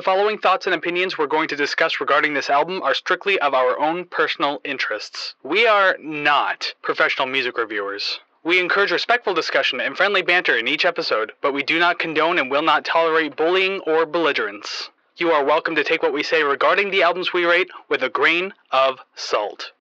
The following thoughts and opinions we're going to discuss regarding this album are strictly of our own personal interests. We are not professional music reviewers. We encourage respectful discussion and friendly banter in each episode, but we do not condone and will not tolerate bullying or belligerence. You are welcome to take what we say regarding the albums we rate with a grain of salt.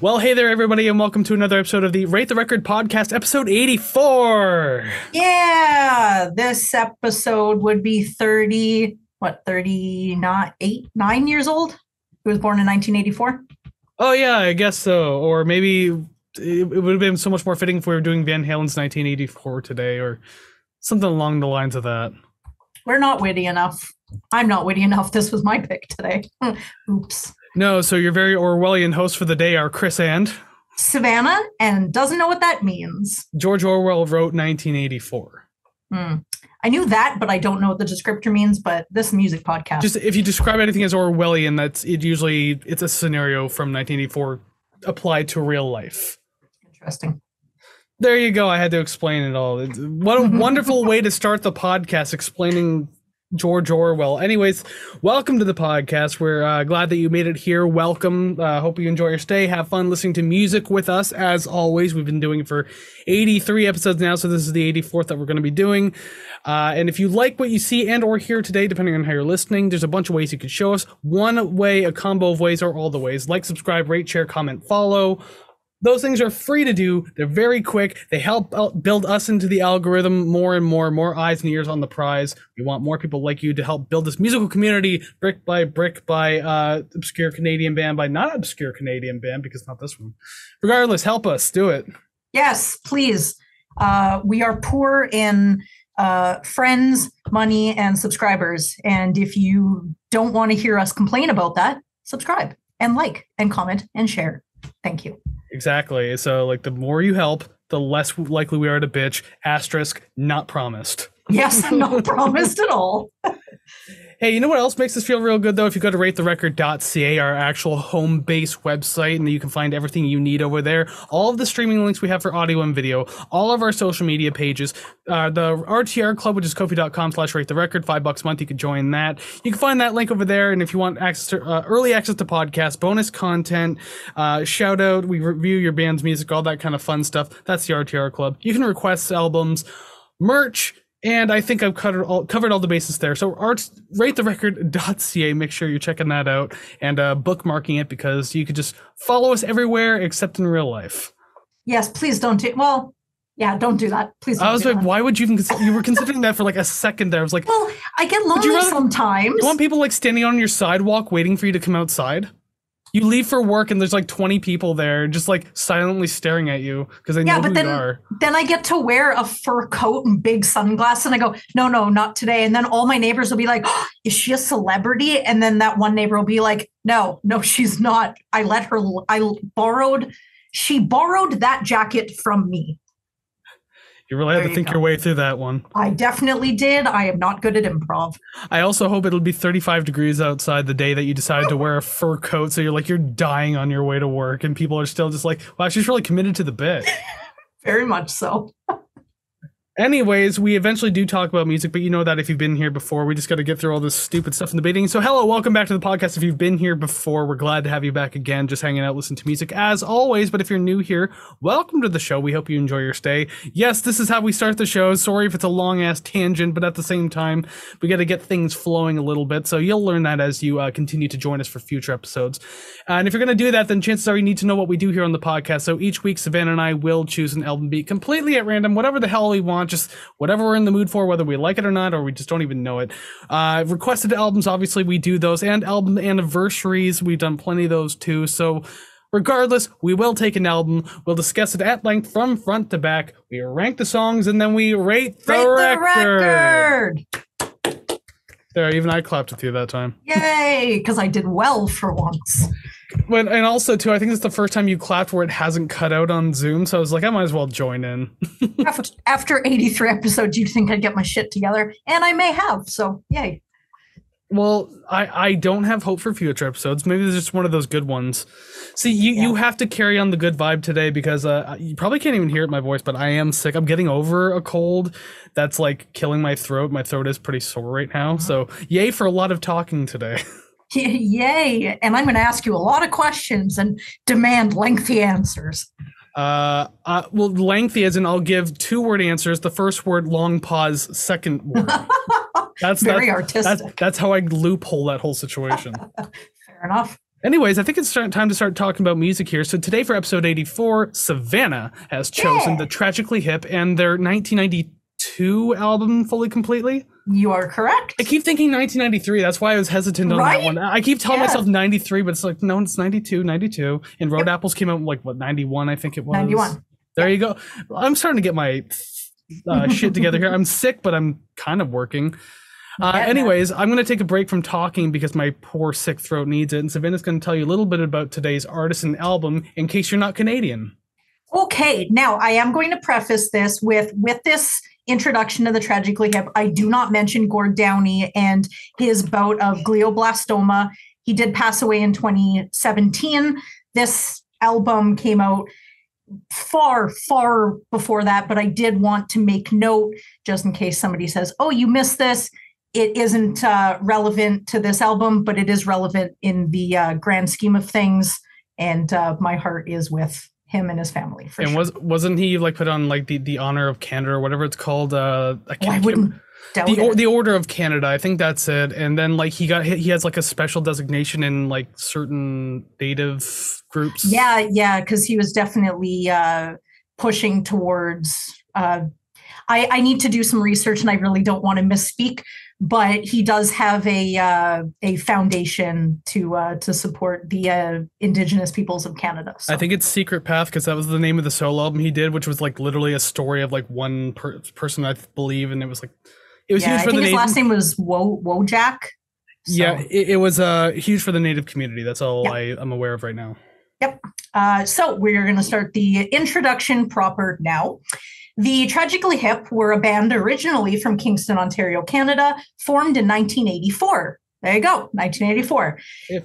Well, hey there, everybody, and welcome to another episode of the Rate The Record Podcast, episode 84. Yeah, this episode would be 9 years old? He was born in 1984? Oh, yeah, I guess so. Or maybe it would have been so much more fitting if we were doing Van Halen's 1984 today or something along the lines of that. We're not witty enough. I'm not witty enough. This was my pick today. Oops. No, so your very Orwellian hosts for the day are Chris and... Savannah, and doesn't know what that means. George Orwell wrote 1984. I knew that, but I don't know what the descriptor means, but this music podcast... Just if you describe anything as Orwellian, it's a scenario from 1984 applied to real life. Interesting. There you go. I had to explain it all. What a wonderful way to start the podcast, explaining... George Orwell. Anyways, welcome to the podcast. We're glad that you made it here. Welcome. Hope you enjoy your stay. Have fun listening to music with us. As always, we've been doing it for 83 episodes now, so this is the 84th that we're going to be doing. And if you like what you see and or hear today, depending on how you're listening, there's a bunch of ways you could show us. One way, a combo of ways, or all the ways. Like, subscribe, rate, share, comment, follow. Those things are free to do. They're very quick. They help build us into the algorithm more and more. More eyes and ears on the prize. We want more people like you to help build this musical community brick by obscure Canadian band by not obscure Canadian band because not this one. Regardless, help us do it. Yes, please. We are poor in friends, money, and subscribers. And if you don't want to hear us complain about that, subscribe and like and comment and share. Thank you. Exactly. So, like, the more you help, the less likely we are to bitch. Asterisk, not promised. Yes, not promised at all. Hey, you know what else makes us feel real good, though? If you go to ratetherecord.ca, our actual home base website, and you can find everything you need over there. All of the streaming links we have for audio and video, all of our social media pages, the RTR Club, which is ko-fi.com/ratetherecord, $5 a month. You can join that. You can find that link over there. And if you want access to early access to podcasts, bonus content, shout out, we review your band's music, all that kind of fun stuff. That's the RTR Club. You can request albums, merch. And I think I've covered all the bases there. So ratetherecord.ca, make sure you're checking that out and bookmarking it because you could just follow us everywhere except in real life. Yes, please don't do... Well, yeah, don't do that. Please don't. I was like, why would you even... You were considering that for like a second there. I was like... Well, I get lonely sometimes. You want people like standing on your sidewalk waiting for you to come outside? You leave for work and there's like 20 people there just like silently staring at you because they know who you are. Then I get to wear a fur coat and big sunglasses and I go, no, not today. And then all my neighbors will be like, oh, is she a celebrity? And then that one neighbor will be like, no, she's not. She borrowed that jacket from me. You really had to think your way through that one. I definitely did. I am not good at improv. I also hope it'll be 35 degrees outside the day that you decide to wear a fur coat. So you're like, you're dying on your way to work. And people are still just like, wow, she's really committed to the bit. Very much so. Anyways, we eventually do talk about music, but you know that if you've been here before, we just got to get through all this stupid stuff in the beginning. So hello, welcome back to the podcast. If you've been here before, we're glad to have you back again, just hanging out, listening to music as always. But if you're new here, welcome to the show. We hope you enjoy your stay. Yes, this is how we start the show. Sorry if it's a long ass tangent, but at the same time, we got to get things flowing a little bit. So you'll learn that as you continue to join us for future episodes. And if you're going to do that, then chances are you need to know what we do here on the podcast. So each week, Savannah and I will choose an album beat completely at random, whatever the hell we want. Just whatever we're in the mood for, whether we like it or not, or we just don't even know it. Requested albums, obviously we do those, and album anniversaries, we've done plenty of those too. So regardless, we will take an album, we'll discuss it at length from front to back, we rank the songs, and then we rate the record. There, even I clapped with you that time. Yay, because I did well for once. When, and also, too, I think it's the first time you clapped where it hasn't cut out on Zoom, so I was like, I might as well join in. After 83 episodes, you'd think I'd get my shit together, and I may have, so yay. Well, I don't have hope for future episodes. Maybe there's just one of those good ones. See, you have to carry on the good vibe today because you probably can't even hear it in my voice, but I am sick. I'm getting over a cold that's like killing my throat. My throat is pretty sore right now. So yay for a lot of talking today. Yay. And I'm going to ask you a lot of questions and demand lengthy answers. Well, lengthy as in I'll give 2-word answers. The first word, long pause, second word. That's very artistic. That's how I loophole that whole situation. Fair enough. Anyways, I think it's time to start talking about music here. So today for episode 84, Savannah has chosen The Tragically Hip and their 1992 album, Fully Completely. You are correct. I keep thinking 1993. That's why I was hesitant on that one. I keep telling myself 93, but it's like, no, it's 92. And Road Apples came out in like, what, 91, I think it was? 91. There you go. I'm starting to get my shit together here. I'm sick, but I'm kind of working. Anyways, I'm going to take a break from talking because my poor sick throat needs it. And Savannah's going to tell you a little bit about today's artist and album in case you're not Canadian. Okay. Now, I am going to preface this with this introduction to The Tragically Hip. I do not mention Gord Downie and his bout of glioblastoma. He did pass away in 2017. This album came out far, far before that, but I did want to make note just in case somebody says, oh, you missed this. It isn't relevant to this album, but it is relevant in the grand scheme of things. And my heart is with him and his family. For and wasn't he like put on like the Honor of Canada or whatever it's called? The Order of Canada. I think that's it. And then like he has like a special designation in like certain native groups. Yeah. Because he was definitely pushing towards. I need to do some research, and I really don't want to misspeak. But he does have a foundation to support the Indigenous peoples of Canada. So. I think it's Secret Path because that was the name of the solo album he did, which was like literally a story of like one person, I believe, and it was like it was huge for the Native. I think his last name was Wojak. So. Yeah, it was huge for the Native community. That's all I'm aware of right now. Yep. So we're going to start the introduction proper now. The Tragically Hip were a band originally from Kingston, Ontario, Canada, formed in 1984. There you go, 1984.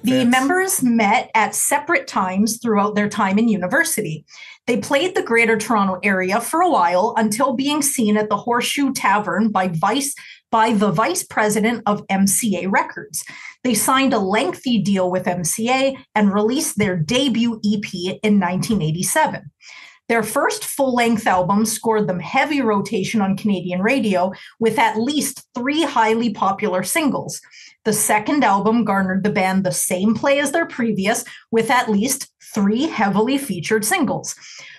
The members met at separate times throughout their time in university. They played the Greater Toronto Area for a while until being seen at the Horseshoe Tavern by the vice president of MCA Records. They signed a lengthy deal with MCA and released their debut EP in 1987. Their first full-length album scored them heavy rotation on Canadian radio with at least 3 highly popular singles. The second album garnered the band the same play as their previous with at least 3 heavily featured singles.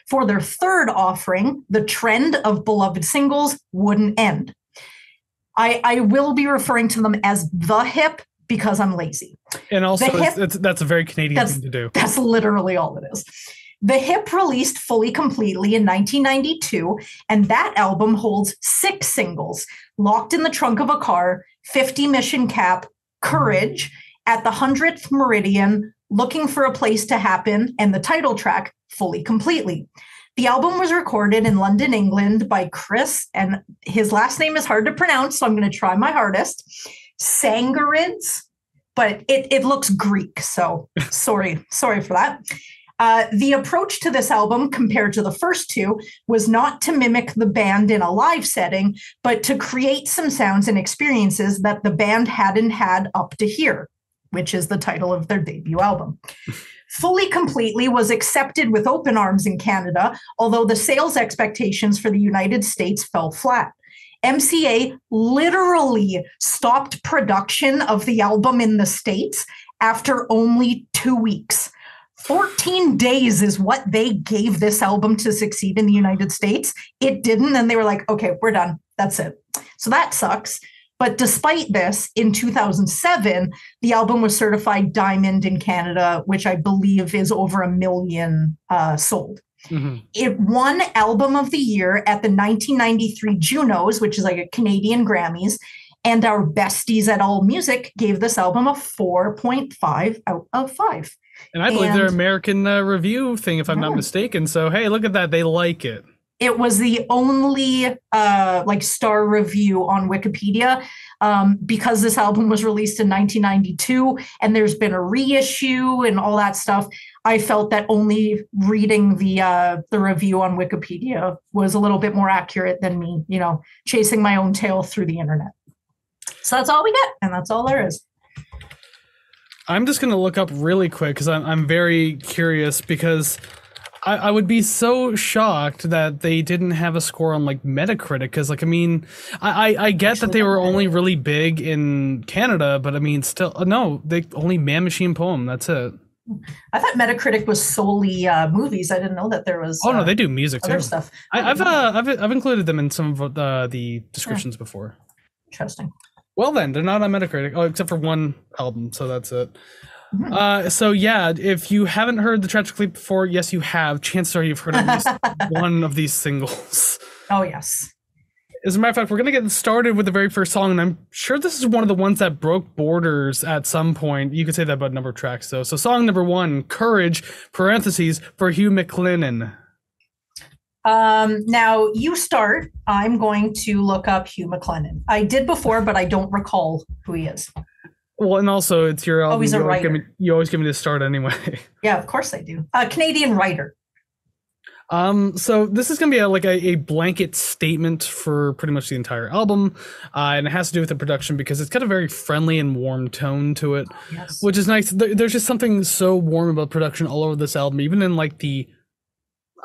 For their third offering, the trend of beloved singles wouldn't end. I will be referring to them as The Hip because I'm lazy. And also, that's a very Canadian thing to do. That's literally all it is. The Hip released Fully Completely in 1992, and that album holds 6 singles, Locked in the Trunk of a Car, 50 Mission Cap, Courage, At the Hundredth Meridian, Looking for a Place to Happen, and the title track, Fully Completely. The album was recorded in London, England by Chris, and his last name is hard to pronounce, so I'm going to try my hardest, Tsangarides, but it looks Greek, so sorry for that. The approach to this album compared to the first two was not to mimic the band in a live setting, but to create some sounds and experiences that the band hadn't had up to here, which is the title of their debut album. Fully Completely was accepted with open arms in Canada, although the sales expectations for the United States fell flat. MCA literally stopped production of the album in the States after only 2 weeks. 14 days is what they gave this album to succeed in the United States. It didn't, and they were like, okay, we're done. That's it. So that sucks. But despite this, in 2007, the album was certified Diamond in Canada, which I believe is over 1 million sold. Mm-hmm. It won Album of the Year at the 1993 Junos, which is like a Canadian Grammys, and our besties at All Music gave this album a 4.5 out of 5. And I believe their American review thing, if I'm not mistaken. So, hey, look at that. They like it. It was the only star review on Wikipedia because this album was released in 1992 and there's been a reissue and all that stuff. I felt that only reading the review on Wikipedia was a little bit more accurate than me, you know, chasing my own tail through the internet. So that's all we get. And that's all there is. I'm just going to look up really quick because I'm very curious, because I would be so shocked that they didn't have a score on like Metacritic, because like, I mean, I get that they were only really big in Canada, but I mean, still, no, they only Man Machine Poem. That's it. I thought Metacritic was solely movies. I didn't know that there was. Oh no, they do music other too. Stuff. I've included them in some of the descriptions before. Interesting. Well, then they're not on Metacritic, except for one album, so that's it. Mm-hmm. So yeah, if you haven't heard The Tragically Hip before, yes, you have. Chances are you've heard at least one of these singles. Oh yes. As a matter of fact, we're going to get started with the very first song, and I'm sure this is one of the ones that broke borders at some point. You could say that about a number of tracks, though. So song number one, Courage, parentheses, for Hugh McLennan. Now, you start. I'm going to look up Hugh McLennan. I did before, but I don't recall who he is. Well, and also, it's your album. Oh, he's a writer. You always give me the start anyway. Yeah, of course I do. A Canadian writer. So this is going to be a blanket statement for pretty much the entire album, and it has to do with the production because it's got a very friendly and warm tone to it, yes, which is nice. There's just something so warm about production all over this album, even in like the,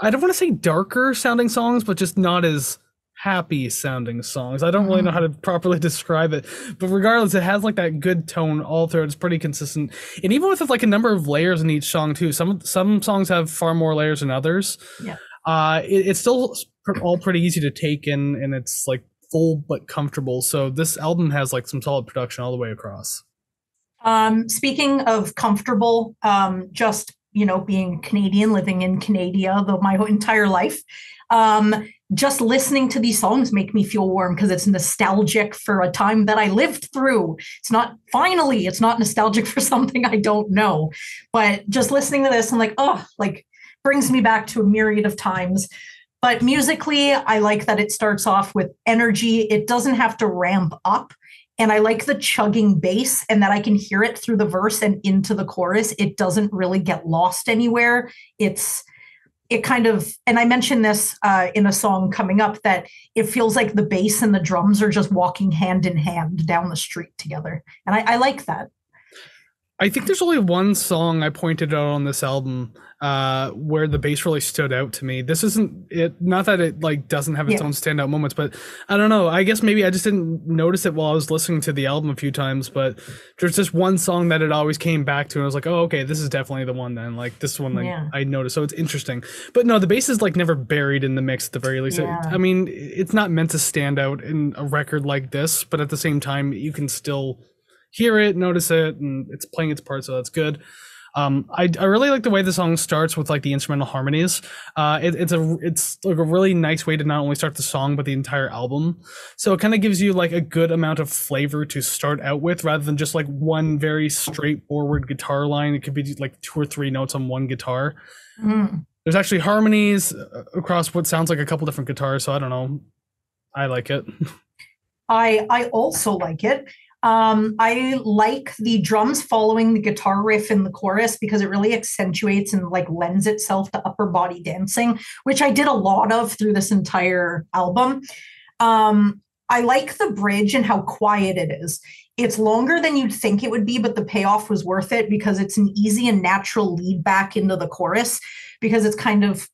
I don't want to say darker sounding songs, but just not as happy sounding songs. I don't really know how to properly describe it, but regardless, it has like that good tone all through it. It's pretty consistent, and even with like a number of layers in each song too. Some songs have far more layers than others. Yeah, it's still all pretty easy to take in, and it's like full but comfortable. So this album has like some solid production all the way across. Speaking of comfortable, just being Canadian, living in Canada my entire life. Just listening to these songs make me feel warm because it's nostalgic for a time that I lived through. It's not nostalgic for something I don't know, but just listening to this, I'm like, oh, like brings me back to a myriad of times. But musically, I like that it starts off with energy. It doesn't have to ramp up. And I like the chugging bass and that I can hear it through the verse and into the chorus. It doesn't really get lost anywhere. It kind of, and I mentioned this in a song coming up, that it feels like the bass and the drums are just walking hand in hand down the street together. And I like that. I think there's only one song I pointed out on this album where the bass really stood out to me. This isn't it. Not that it like doesn't have its own standout moments, but I don't know. I guess maybe I just didn't notice it while I was listening to the album a few times, but there's just one song that it always came back to. And I was like, oh, okay, this is definitely the one then. Like this one I noticed. So it's interesting. But no, the bass is like never buried in the mix at the very least. Yeah. I mean, it's not meant to stand out in a record like this, but at the same time, you can still hear it, notice it, and it's playing its part, so that's good. I really like the way the song starts with like the instrumental harmonies. It's like a really nice way to not only start the song but the entire album. So it kind of gives you like a good amount of flavor to start out with, rather than just like one very straightforward guitar line. It could be like two or three notes on one guitar. There's actually harmonies across what sounds like a couple different guitars, so I don't know, I like it. I also like it. I like the drums following the guitar riff in the chorus because it really accentuates and like lends itself to upper body dancing, which I did a lot of through this entire album. I like the bridge and how quiet it is. It's longer than you'd think it would be, but the payoff was worth it because it's an easy and natural lead back into the chorus, because it's kind of,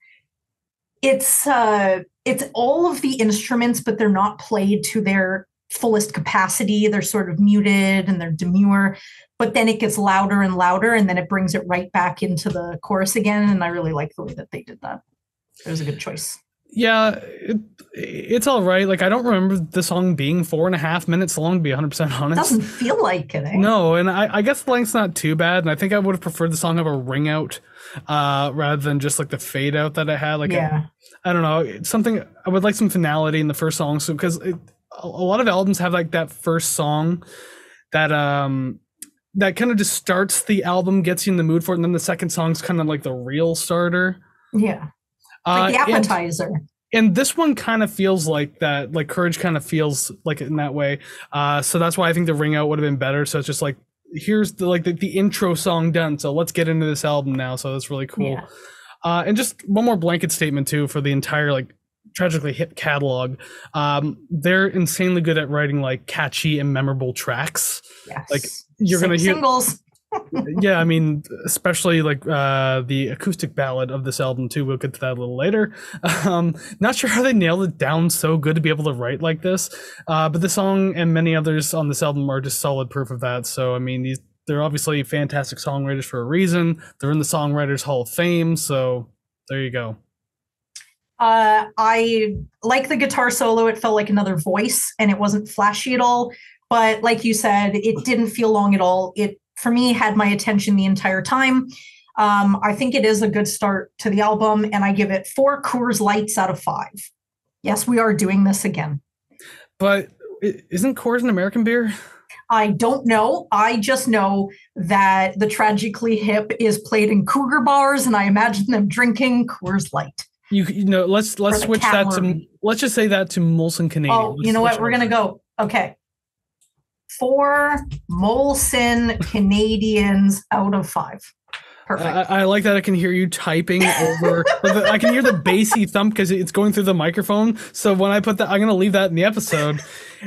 it's all of the instruments, but they're not played to their fullest capacity. They're sort of muted and they're demure, but then it gets louder and louder, and then it brings it right back into the chorus again. And I really like the way that they did that. It was a good choice. Yeah, it's all right. Like, I don't remember the song being 4.5 minutes long, to be 100% honest. It doesn't feel like it. No, and I guess the length's not too bad. And I think I would have preferred the song have a ring out rather than just like the fade out that it had. Like, yeah. I don't know. It's something, I would like some finality in the first song. So, because a lot of albums have like that first song that that kind of just starts the album, gets you in the mood for it, and then the second song's kind of like the real starter. Yeah, like the appetizer. And this one kind of feels like that, like Courage kind of feels like it in that way. So that's why I think the Ring Out would have been better. So it's just like, here's the, like the intro song done. So let's get into this album now. So that's really cool. Yeah. And just one more blanket statement too, for the entire like Tragically Hip catalog. They're insanely good at writing like catchy and memorable tracks. Yes. Like you're going to hear singles. Yeah, I mean, especially like the acoustic ballad of this album too. We'll get to that a little later. Not sure how they nailed it down so good to be able to write like this, but the song and many others on this album are just solid proof of that. So I mean, they're obviously fantastic songwriters for a reason. They're in the Songwriters Hall of Fame, so there you go. I like the guitar solo. It felt like another voice, and it wasn't flashy at all, but like you said, it didn't feel long at all. It, for me, had my attention the entire time. I think it is a good start to the album, and I give it 4 Coors Lights out of 5. Yes, we are doing this again. But isn't Coors an American beer? I don't know. I just know that the Tragically Hip is played in cougar bars, and I imagine them drinking Coors Light. You know, let's switch that to, let's just say that to Molson Canadian. Oh, you know what? We're gonna go. Okay. 4 Molson Canadians out of 5. Perfect. I like that I can hear you typing over. I can hear the bassy thump because it's going through the microphone. So when I put that, I'm going to leave that in the episode,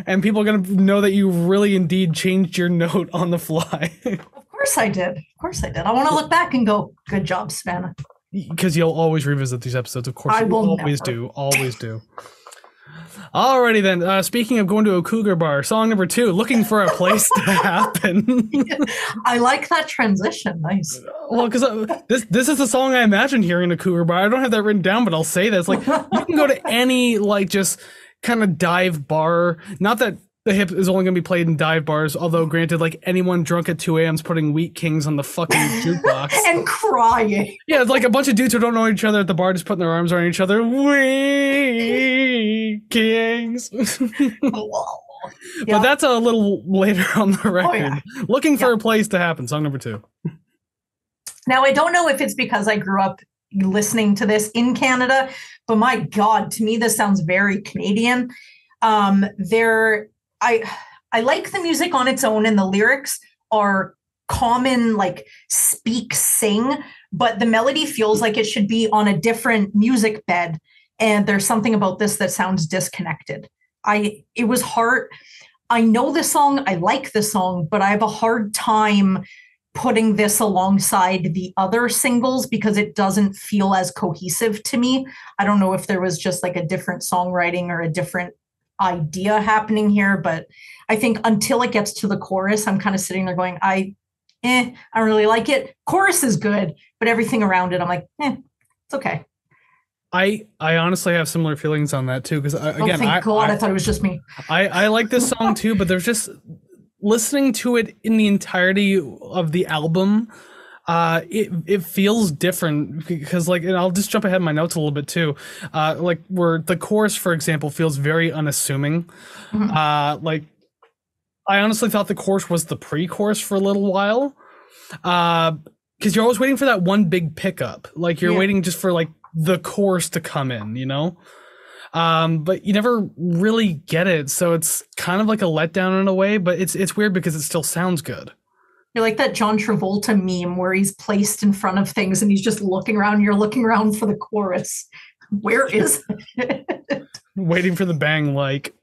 and people are going to know that you really indeed changed your note on the fly. Of course I did. Of course I did. I want to look back and go, good job, Savannah. Because you'll always revisit these episodes. Of course, I will always do. Always do. Alrighty then. Speaking of going to a cougar bar, song number 2, Looking for a Place to Happen. I like that transition. Nice. Well, because this is the song I imagined hearing a cougar bar. I don't have that written down, but I'll say this. Like, you can go to any like just kind of dive bar. Not that the hip is only going to be played in dive bars, although granted, like anyone drunk at 2 a.m. is putting Wheat Kings on the fucking jukebox. And crying. Yeah, it's like a bunch of dudes who don't know each other at the bar just putting their arms around each other. Wheat Kings. But that's a little later on the record. Oh, yeah. Looking for a Place to Happen, song number 2. Now, I don't know if it's because I grew up listening to this in Canada, but my God, to me, this sounds very Canadian. I like the music on its own, and the lyrics are common, like speak, sing, but the melody feels like it should be on a different music bed. And there's something about this that sounds disconnected. It was hard. I know the song, I like the song, but I have a hard time putting this alongside the other singles because it doesn't feel as cohesive to me. I don't know if there was just like a different songwriting or a different idea happening here, but I think until it gets to the chorus, I'm kind of sitting there going, I don't really like it. Chorus is good, but everything around it, I'm like, it's okay. I honestly have similar feelings on that too, because again, I thought it was just me. I like this song too, but there's just listening to it in the entirety of the album. It feels different because, like, and I'll just jump ahead in my notes a little bit too. Like where the chorus, for example, feels very unassuming. Mm-hmm. Like I honestly thought the chorus was the pre-chorus for a little while. Cause you're always waiting for that one big pickup. Like you're waiting just for like the chorus to come in, you know? But you never really get it. So it's kind of like a letdown in a way, but it's weird because it still sounds good. You're like that John Travolta meme where he's placed in front of things and he's just looking around. You're looking around for the chorus. Where is it? Waiting for the bang, like.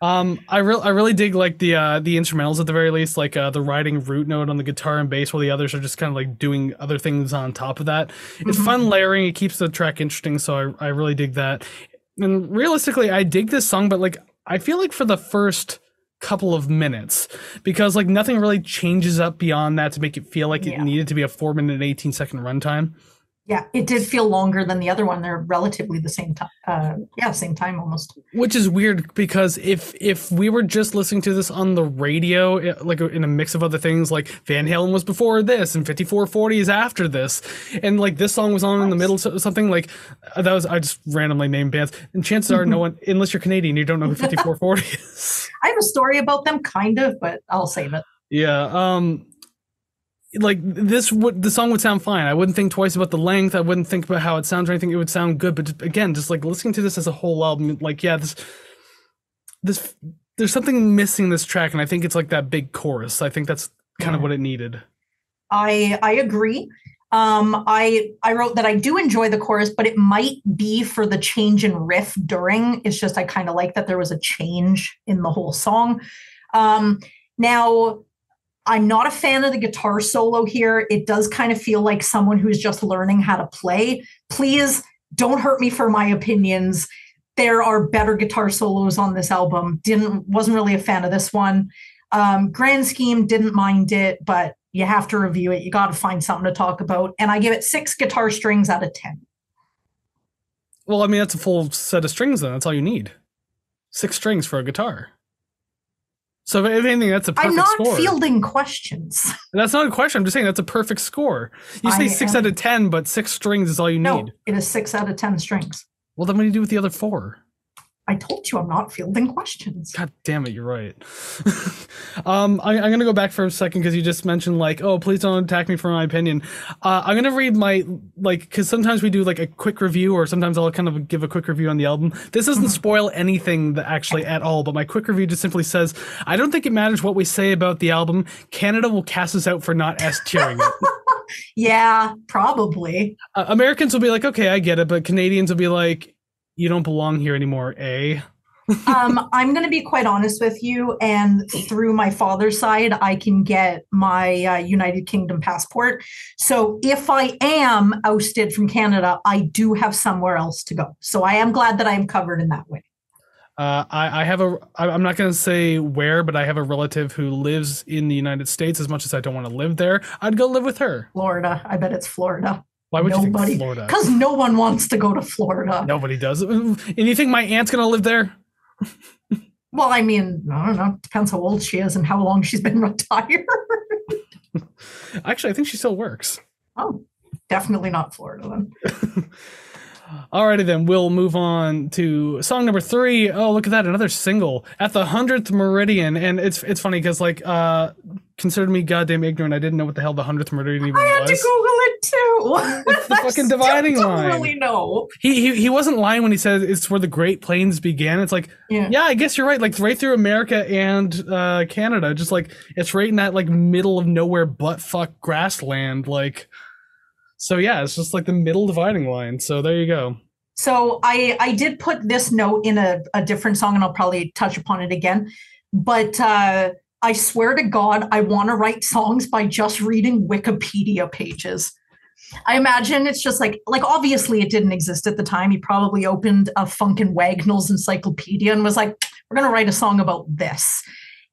I really dig like the instrumentals at the very least, like the riding root note on the guitar and bass, while the others are just kind of like doing other things on top of that. It's fun layering. It keeps the track interesting, so I really dig that. And realistically, I dig this song, but like I feel like for the first couple of minutes, because like nothing really changes up beyond that to make it feel like it needed to be a 4-minute and 18-second runtime. Yeah, it did feel longer than the other one. They're relatively the same time. Same time almost. Which is weird because if we were just listening to this on the radio, like in a mix of other things, like Van Halen was before this and 5440 is after this, and like this song was on in the middle of something, like that was, I just randomly named bands. And chances are no one, unless you're Canadian, you don't know who 5440 is. I have a story about them, kind of, but I'll save it. Yeah. like this would, the song would sound fine. I wouldn't think twice about the length. I wouldn't think about how it sounds or anything. It would sound good. But again, just like listening to this as a whole album, like, yeah, this there's something missing this track. And I think it's like that big chorus. I think that's kind of what it needed. I agree. I wrote that I do enjoy the chorus, but it might be for the change in riff during. It's just, I kind of like that there was a change in the whole song. Now, I'm not a fan of the guitar solo here. It does kind of feel like someone who's just learning how to play. Please don't hurt me for my opinions. There are better guitar solos on this album. Wasn't really a fan of this one. Grand scheme, didn't mind it, but you have to review it. You got to find something to talk about. And I give it 6 guitar strings out of 10. Well, I mean, that's a full set of strings then. That's all you need. 6 strings for a guitar. So if anything, that's a perfect score. I'm not fielding questions. That's not a question. I'm just saying that's a perfect score. You say 6 out of 10, but 6 strings is all you need. No, it is 6 out of 10 strings. Well, then what do you do with the other 4? I told you I'm not fielding questions. God damn it, you're right. I'm going to go back for a second because you just mentioned like, oh, please don't attack me for my opinion. I'm going to read my, like, because sometimes we do like a quick review or sometimes I'll kind of give a quick review on the album. This doesn't spoil anything actually at all, but my quick review just simply says, I don't think it matters what we say about the album. Canada will cast us out for not S-tiering it. Yeah, probably. Americans will be like, okay, I get it. But Canadians will be like, you don't belong here anymore, eh? I'm going to be quite honest with you. And through my father's side, I can get my United Kingdom passport. So if I am ousted from Canada, I do have somewhere else to go. So I am glad that I am covered in that way. I'm not going to say where, but I have a relative who lives in the United States. As much as I don't want to live there, I'd go live with her. Florida. I bet it's Florida. Why would you think Florida? Because no one wants to go to Florida. Nobody does. And you think my aunt's going to live there? Well, I mean, I don't know. Depends how old she is and how long she's been retired. Actually, I think she still works. Oh, definitely not Florida then. Alrighty then, we'll move on to song number 3. Oh, look at that, another single, At the Hundredth Meridian. And it's funny because like consider me goddamn ignorant. I didn't know what the hell the Hundredth Meridian even was. I had to Google it too. It's the fucking dividing line. I don't really know. He wasn't lying when he said it's where the Great Plains began. It's like, yeah, I guess you're right. Like right through America and Canada, just like it's right in that like middle of nowhere butt fuck grassland, like. So yeah, it's just like the middle dividing line. So there you go. So I did put this note in a different song and I'll probably touch upon it again. But I swear to God, I want to write songs by just reading Wikipedia pages. I imagine it's just like obviously it didn't exist at the time. He probably opened a Funkin' Wagnalls encyclopedia and was like, we're going to write a song about this.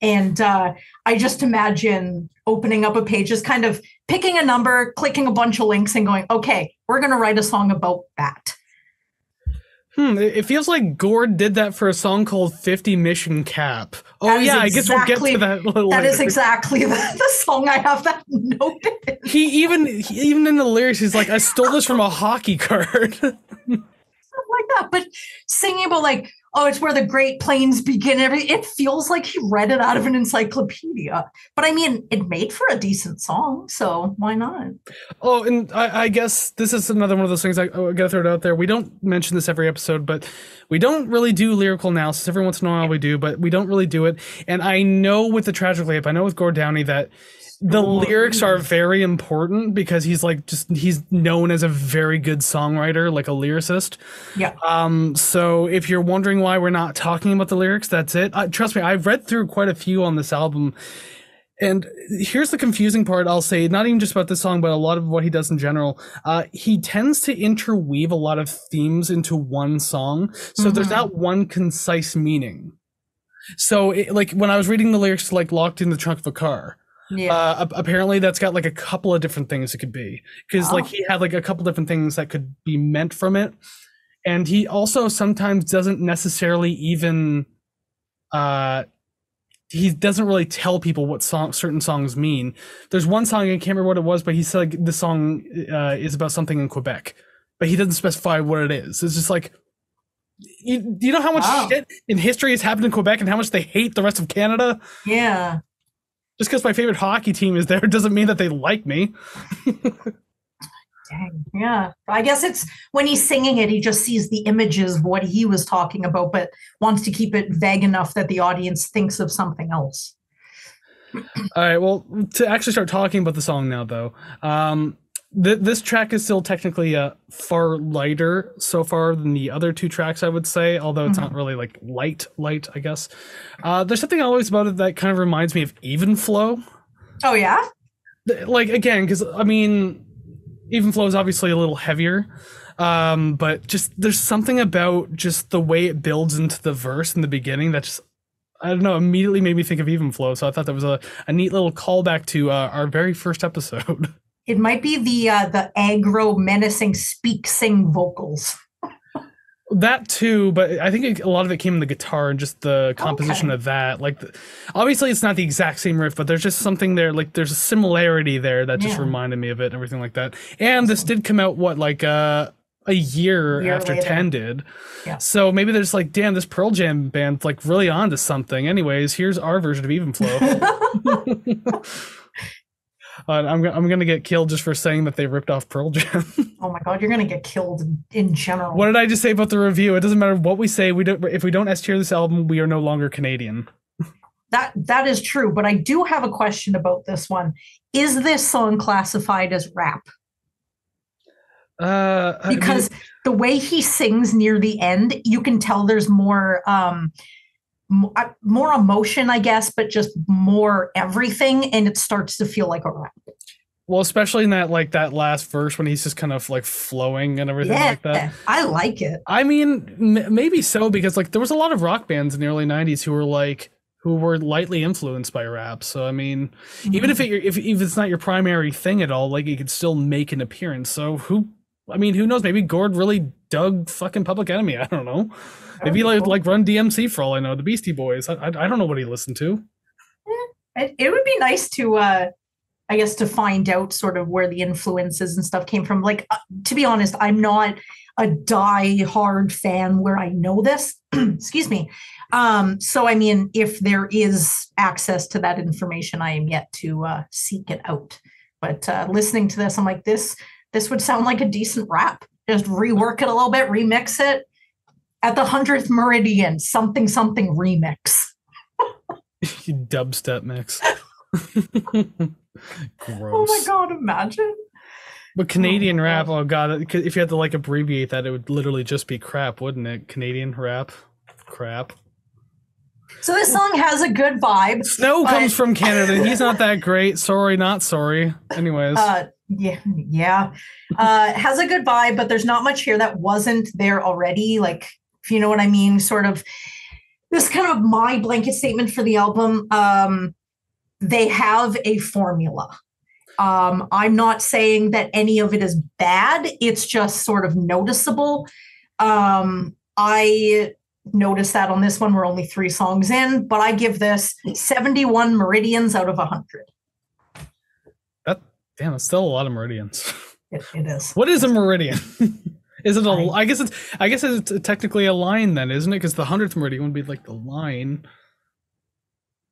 And I just imagine opening up a page, just kind of picking a number, clicking a bunch of links and going, okay, we're going to write a song about that. It feels like Gord did that for a song called 50 Mission Cap. Oh, that yeah, exactly, I guess we'll get to that later. That is exactly the song I have that noted. He even in the lyrics, he's like, I stole this from a hockey card. Something like that, but singing about like, oh, it's where the Great Plains begin. It feels like he read it out of an encyclopedia. But I mean, it made for a decent song, so why not? Oh, and I guess this is another one of those things I gotta throw it out there. We don't mention this every episode, but we don't really do lyrical analysis. Every once in a while we do, but we don't really do it. And I know with The Tragically Hip, I know with Gord Downie that the lyrics are very important because he's like he's known as a very good songwriter, like a lyricist. Yeah. So if you're wondering why we're not talking about the lyrics, that's it. Trust me, I've read through quite a few on this album. And here's the confusing part, I'll say, not even just about this song, but a lot of what he does in general. He tends to interweave a lot of themes into one song. So there's not one concise meaning. So it, like when I was reading the lyrics to like Locked in the Trunk of a Car, yeah. Apparently that's got like a couple of different things it could be because like he had like a couple different things that could be meant from it. And he also sometimes doesn't necessarily even he doesn't really tell people what certain songs mean. There's one song, I can't remember what it was, but he said like, this song is about something in Quebec, but he doesn't specify what it is. It's just like, you know how much shit in history has happened in Quebec and how much they hate the rest of Canada? Yeah. Just because my favorite hockey team is there doesn't mean that they like me. Dang, yeah. I guess it's when he's singing it, he just sees the images of what he was talking about, but wants to keep it vague enough that the audience thinks of something else. All right. Well, to actually start talking about the song now, though, this track is still technically far lighter so far than the other two tracks, I would say, although it's not really like light, I guess. There's something always about it that kind of reminds me of Even Flow. Oh, yeah? Like, again, because, I mean, Even Flow is obviously a little heavier, but just there's something about just the way it builds into the verse in the beginning that just, I don't know, immediately made me think of Even Flow. So I thought that was a neat little callback to our very first episode. It might be the aggro, menacing, speak-sing vocals. That too, but I think a lot of it came in the guitar and just the composition of that. Like, obviously it's not the exact same riff, but there's just something there. Like, there's a similarity there that just reminded me of it and everything like that. And this did come out, a year after later. 10 did. Yeah. So maybe they're just like, damn, this Pearl Jam band's like really onto something. Anyways, here's our version of Even Flow. I'm gonna get killed just for saying that they ripped off Pearl Jam. Oh my god, you're gonna get killed in general. What did I just say about the review? It doesn't matter what we say. If we don't S tier this album, we are no longer Canadian. That is true, but I do have a question about this one. Is this song classified as rap? Because the way he sings near the end, you can tell there's more emotion, I guess, but just more everything, and it starts to feel like a rap. Well, especially in that last verse when he's just kind of like flowing and everything like that. I like it. I mean, maybe so, because like there was a lot of rock bands in the early 90s who were lightly influenced by rap. So I mean, even if it's not your primary thing at all, like you could still make an appearance. So who knows? Maybe Gord really dug fucking Public Enemy. I don't know. Maybe like Run DMC for all I know, the Beastie Boys. I don't know what he listened to. It would be nice to, I guess, to find out sort of where the influences and stuff came from. Like, to be honest, I'm not a die-hard fan where I know this. Excuse me. So, I mean, if there is access to that information, I am yet to seek it out. But listening to this, I'm like, this would sound like a decent rap. Just rework it a little bit, remix it. At the 100th Meridian, something remix. You dubstep mix. Gross. Oh my god, imagine. But Canadian rap, oh god, if you had to like abbreviate that, it would literally just be crap, wouldn't it? Canadian rap, crap. So this song has a good vibe. Snow comes from Canada. He's not that great. Sorry, not sorry. Anyways. Yeah. Has a good vibe, but there's not much here that wasn't there already. Like, if you know what I mean, sort of this kind of my blanket statement for the album. They have a formula. I'm not saying that any of it is bad. It's just sort of noticeable. I noticed that on this one. We're only 3 songs in, but I give this 71 meridians out of 100. Damn, it's still a lot of meridians. It is. What is a meridian? Is it a? I guess it's technically a line then, isn't it? Because the 100th meridian would be like the line.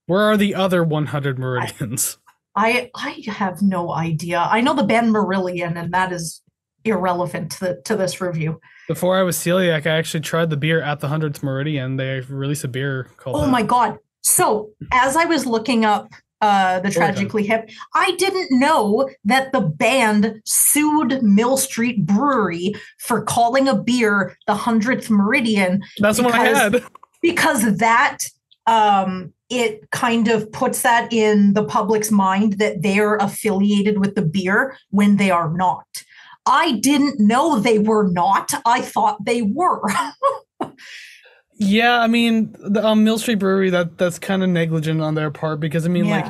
Where are the other 100 meridians? I have no idea. I know the Ben Merillion, and that is irrelevant to this review. Before I was celiac, I actually tried the beer at the 100th meridian. They released a beer called. Oh my god! So as I was looking up. The Tragically Hip. I didn't know that the band sued Mill Street Brewery for calling a beer the 100th Meridian. That's the one I had. Because that it kind of puts that in the public's mind that they're affiliated with the beer when they are not. I didn't know they were not. I thought they were. Yeah, I mean, the Mill Street Brewery, that's kind of negligent on their part because, I mean, like,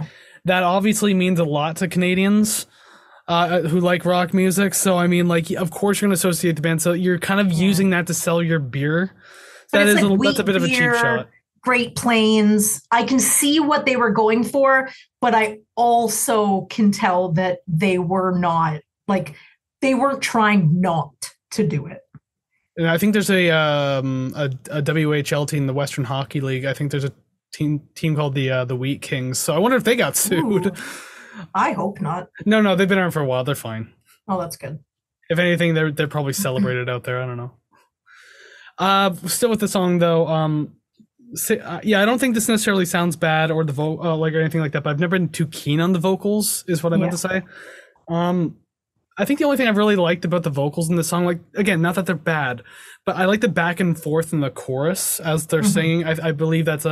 that obviously means a lot to Canadians who like rock music. So, I mean, like, of course you're going to associate the band. So you're kind of using that to sell your beer. But that's a bit of a cheap shot. Great Plains. I can see what they were going for, but I also can tell that they were not, like, they weren't trying not to do it. And I think there's a WHL team, the Western Hockey League. I think there's a team called the Wheat Kings. So I wonder if they got sued. Ooh, I hope not. No, they've been around for a while. They're fine. Oh, that's good. If anything, they're probably celebrated out there. I don't know. Still with the song though. I don't think this necessarily sounds bad or the or anything like that. But I've never been too keen on the vocals, is what I meant to say. I think the only thing I've really liked about the vocals in this song, like, again, not that they're bad, but I like the back and forth in the chorus as they're singing. I believe that's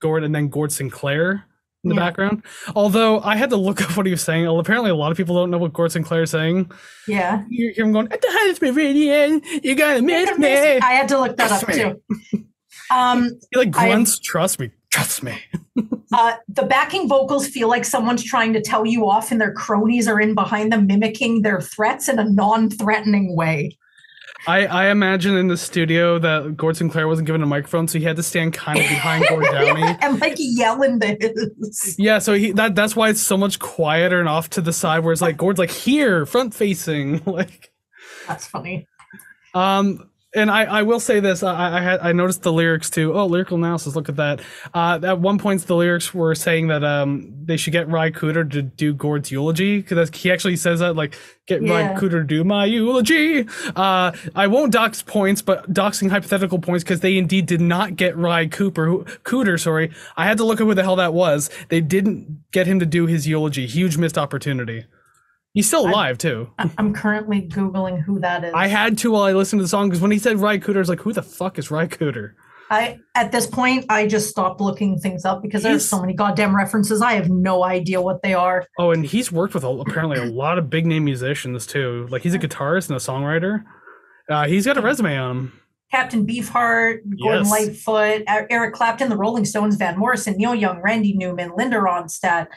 Gord and then Gord Sinclair in the background. Although I had to look up what he was saying. Well, apparently a lot of people don't know what Gord Sinclair is saying. Yeah. You hear him going, "At the Hundredth Meridian, you're gonna miss me." I had to look that up too. He like grunts, trust me. The backing vocals feel like someone's trying to tell you off and their cronies are in behind them mimicking their threats in a non-threatening way. I imagine in the studio that Gord Sinclair wasn't given a microphone, so he had to stand kind of behind Gord Downie. And like yelling this. Yeah, so that's why it's so much quieter and off to the side, where it's like Gord's like here, front facing. Like, that's funny. And I will say this, I noticed the lyrics too. Oh, lyrical analysis, look at that. At one point, the lyrics were saying that they should get Ry Cooder to do Gord's eulogy, because he actually says that, like, get Ry Cooder to do my eulogy. I won't dox points, but doxing hypothetical points, because they indeed did not get Ry Cooder. I had to look at who the hell that was. They didn't get him to do his eulogy. Huge missed opportunity. He's still alive, too. I'm currently Googling who that is. I had to while I listened to the song, because when he said Ry Cooder, I was like, who the fuck is Ry Cooder? At this point, I just stopped looking things up, because there's so many goddamn references. I have no idea what they are. Oh, and he's worked with apparently a lot of big-name musicians, too. Like, he's a guitarist and a songwriter. He's got a resume on him. Captain Beefheart, Gordon Lightfoot, Eric Clapton, the Rolling Stones, Van Morrison, Neil Young, Randy Newman, Linda Ronstadt,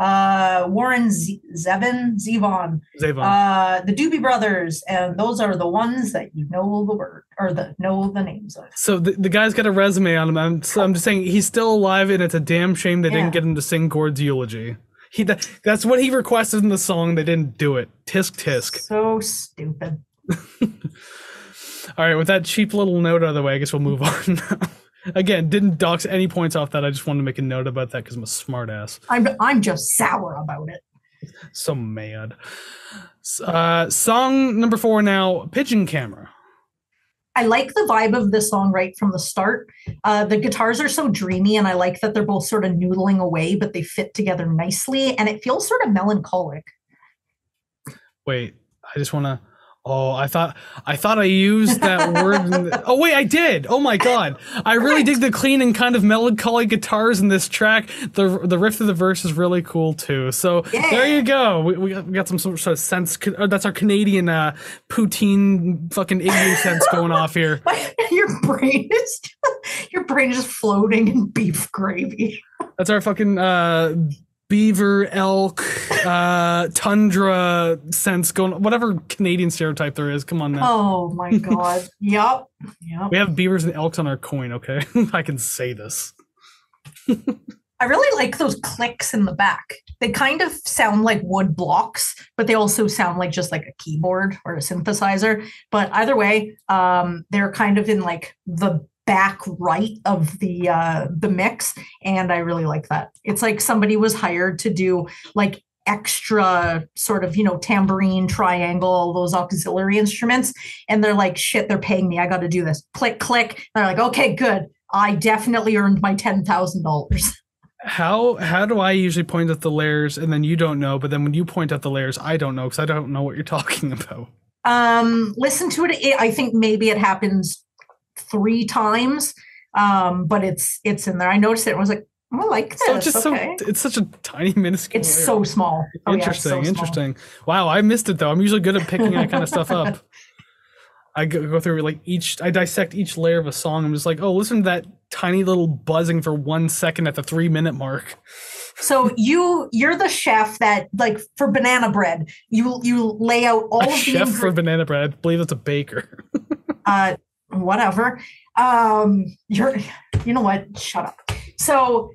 Warren Zevon, the Doobie Brothers, and those are the ones that you know the word or the know the names of. So the guy's got a resume on him. I'm just saying he's still alive, and it's a damn shame they didn't get him to sing Gord's eulogy. That's what he requested in the song. They didn't do it. Tisk tisk. So stupid. All right, with that cheap little note out of the way, I guess we'll move on now. Again, didn't dox any points off that. I just wanted to make a note about that because I'm a smart ass. I'm just sour about it. So mad. Song number 4 now, Pigeon Camera. I like the vibe of this song right from the start. The guitars are so dreamy, and I like that they're both sort of noodling away, but they fit together nicely, and it feels sort of melancholic. Wait, I just want to... Oh, I thought I used that word. Oh, wait, I did. Oh, my God. I really dig the clean and kind of melancholy guitars in this track. The riff of the verse is really cool, too. So there you go. We got some sort of sense. That's our Canadian poutine fucking igloo sense going off here. Your brain is floating in beef gravy. That's our fucking... beaver, elk, tundra sense going, whatever Canadian stereotype there is. Come on now. Oh my God. Yep. We have beavers and elks on our coin. Okay. I can say this. I really like those clicks in the back. They kind of sound like wood blocks, but they also sound like just like a keyboard or a synthesizer. But either way, they're kind of in like the back right of the mix, and I really like that. It's like somebody was hired to do like extra sort of, you know, tambourine, triangle, all those auxiliary instruments, and they're like, shit, they're paying me, I got to do this. Click, click. They're like, okay, good, I definitely earned my $10,000. How do I usually point at the layers and then you don't know, but then when you point out the layers, I don't know, because I don't know what you're talking about. Listen to it. I think maybe it happens 3 times, but it's in there. I noticed it and was like, oh, I like this. It's such a tiny minuscule. It's layer. So small. Interesting, oh, yeah, so interesting. Small. Wow, I missed it though. I'm usually good at picking that kind of stuff up. I go through like I dissect each layer of a song. I'm just like, oh, listen to that tiny little buzzing for 1 second at the 3-minute mark. So you're the chef that, like, for banana bread, you lay out all of the chef for banana bread. I believe it's a baker. Whatever. You know what? Shut up. So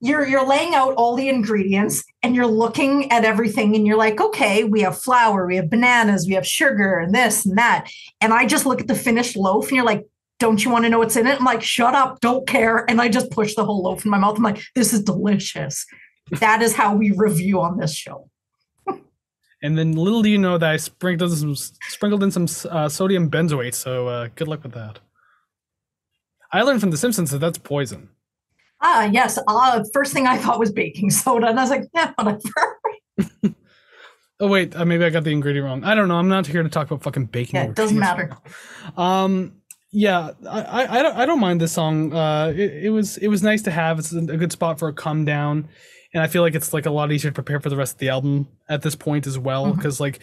you're laying out all the ingredients and you're looking at everything and you're like, okay, we have flour, we have bananas, we have sugar and this and that. And I just look at the finished loaf and you're like, don't you want to know what's in it? I'm like, shut up, don't care. And I just push the whole loaf in my mouth. I'm like, this is delicious. That is how we review on this show. And then little do you know that I sprinkled in some sodium benzoate. So good luck with that. I learned from The Simpsons that that's poison. Yes. First thing I thought was baking soda. And I was like, yeah, whatever. Oh, wait, maybe I got the ingredient wrong. I don't know. I'm not here to talk about fucking baking. Yeah, it doesn't matter. Yeah, I don't mind this song. It was nice to have. It's a good spot for a come down. And I feel like it's like a lot easier to prepare for the rest of the album at this point as well. Because like,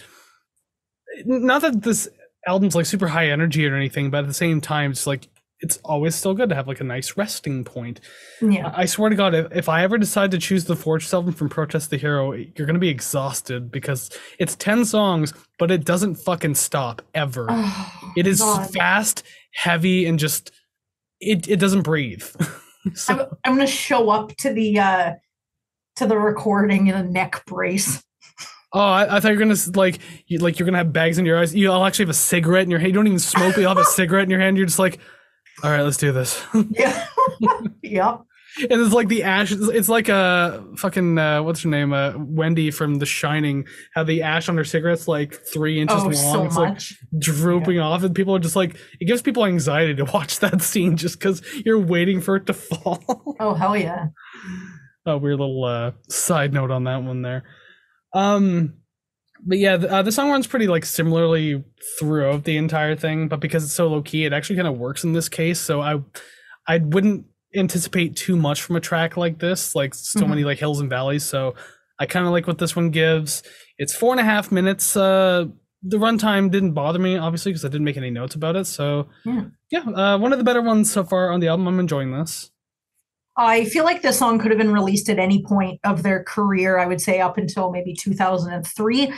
not that this album's like super high energy or anything, but at the same time, it's like, it's always still good to have like a nice resting point. Yeah. I swear to God, if I ever decide to choose the Forged album from Protest the Hero, you're going to be exhausted because it's 10 songs, but it doesn't fucking stop ever. Oh, it is God. Fast, heavy, and just, it doesn't breathe. So. I'm going to show up to the recording in a neck brace. Oh, I thought you're gonna you're gonna have bags in your eyes. You'll actually have a cigarette in your hand. You don't even smoke, but you'll have a cigarette in your hand. You're just like, all right, let's do this. Yeah. Yep. And it's like the ash. It's like a fucking, what's her name? Wendy from The Shining. How the ash on her cigarette's like 3 inches long. So it's much. Like drooping off. And people are just like, it gives people anxiety to watch that scene just because you're waiting for it to fall. Oh, hell yeah. A weird little side note on that one there. But yeah, the song runs pretty like similarly throughout the entire thing, but because it's so low key, it actually kind of works in this case. So I wouldn't anticipate too much from a track like this, like so many like hills and valleys. So I kind of like what this one gives. It's 4.5 minutes. The runtime didn't bother me, obviously, because I didn't make any notes about it. So yeah, one of the better ones so far on the album. I'm enjoying this. I feel like this song could have been released at any point of their career, I would say up until maybe 2003.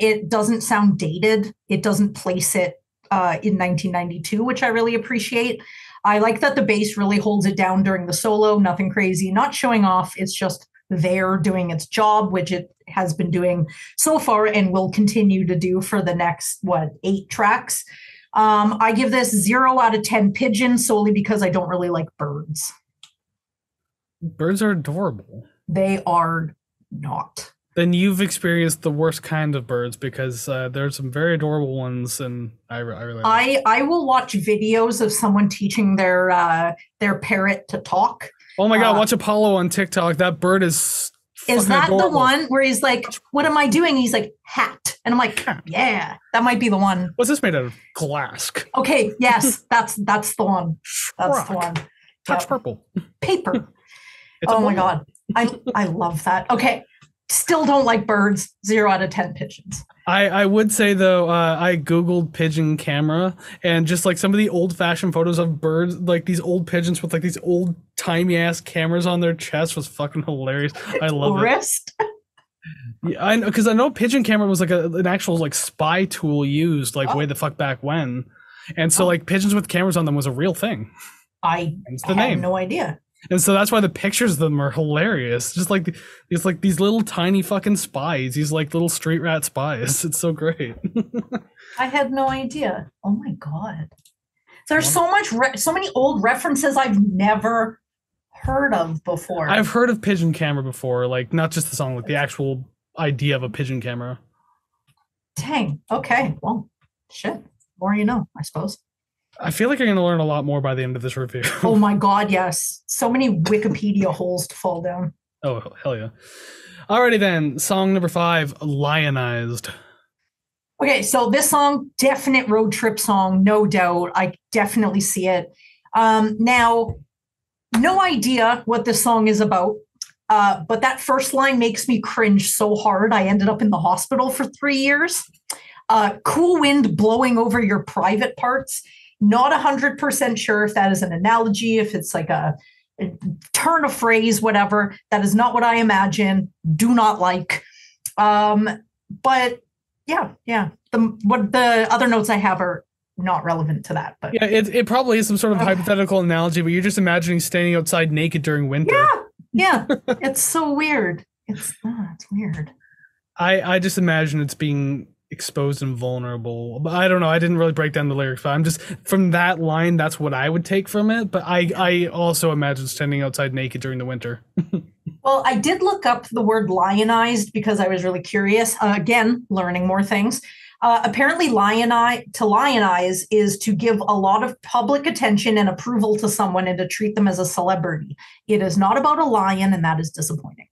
It doesn't sound dated. It doesn't place it in 1992, which I really appreciate. I like that the bass really holds it down during the solo. Nothing crazy, not showing off. It's just there doing its job, which it has been doing so far and will continue to do for the next, 8 tracks. I give this 0 out of 10 pigeons solely because I don't really like birds. Birds are adorable. They are not. Then you've experienced the worst kind of birds because there's some very adorable ones, and I really. I will watch videos of someone teaching their parrot to talk. Oh my God! Watch Apollo on TikTok. That bird is. Is that adorable. The one where he's like, "What am I doing?" And he's like, "Hat," and I'm like, "Yeah, that might be the one." What's this made out of? Glass. Okay. Yes, that's the one. That's the one. Touch purple. Paper. It's oh my God. I love that. Okay. Still don't like birds. 0 out of 10 pigeons. I would say though, I Googled pigeon camera and just like some of the old fashioned photos of birds, like these old pigeons with like these old timey ass cameras on their chest was fucking hilarious. I love it. Yeah, I know, because I know pigeon camera was like an actual like spy tool used like way the fuck back when. And so like pigeons with cameras on them was a real thing. I had no idea. And so that's why the pictures of them are hilarious. Just like it's like these little tiny fucking spies. These like little street rat spies. It's so great. I had no idea. Oh my God. There's so many old references I've never heard of before. I've heard of Pigeon Camera before, like not just the song, like the actual idea of a pigeon camera. Dang. Okay. Well, shit. More you know, I suppose. I feel like you're going to learn a lot more by the end of this review. Oh my God, yes. So many Wikipedia holes to fall down. Oh, hell yeah. Alrighty then, song number 5, Lionized. Okay, so this song, definite road trip song, no doubt. I definitely see it. Now, no idea what this song is about, but that first line makes me cringe so hard. I ended up in the hospital for 3 years. Cool wind blowing over your private parts. Not 100% sure if that is an analogy, if it's like a turn of phrase, whatever. That is not what I imagine. Do not like. But yeah. The other notes I have are not relevant to that. But yeah, it probably is some sort of hypothetical analogy, but you're just imagining standing outside naked during winter. Yeah. It's so weird. It's weird. I just imagine it's being exposed and vulnerable. But I don't know. I didn't really break down the lyrics, but I'm just from that line. That's what I would take from it. But I also imagine standing outside naked during the winter. Well, I did look up the word lionized because I was really curious. Again, learning more things. Apparently, to lionize is to give a lot of public attention and approval to someone and to treat them as a celebrity. It is not about a lion, and that is disappointing.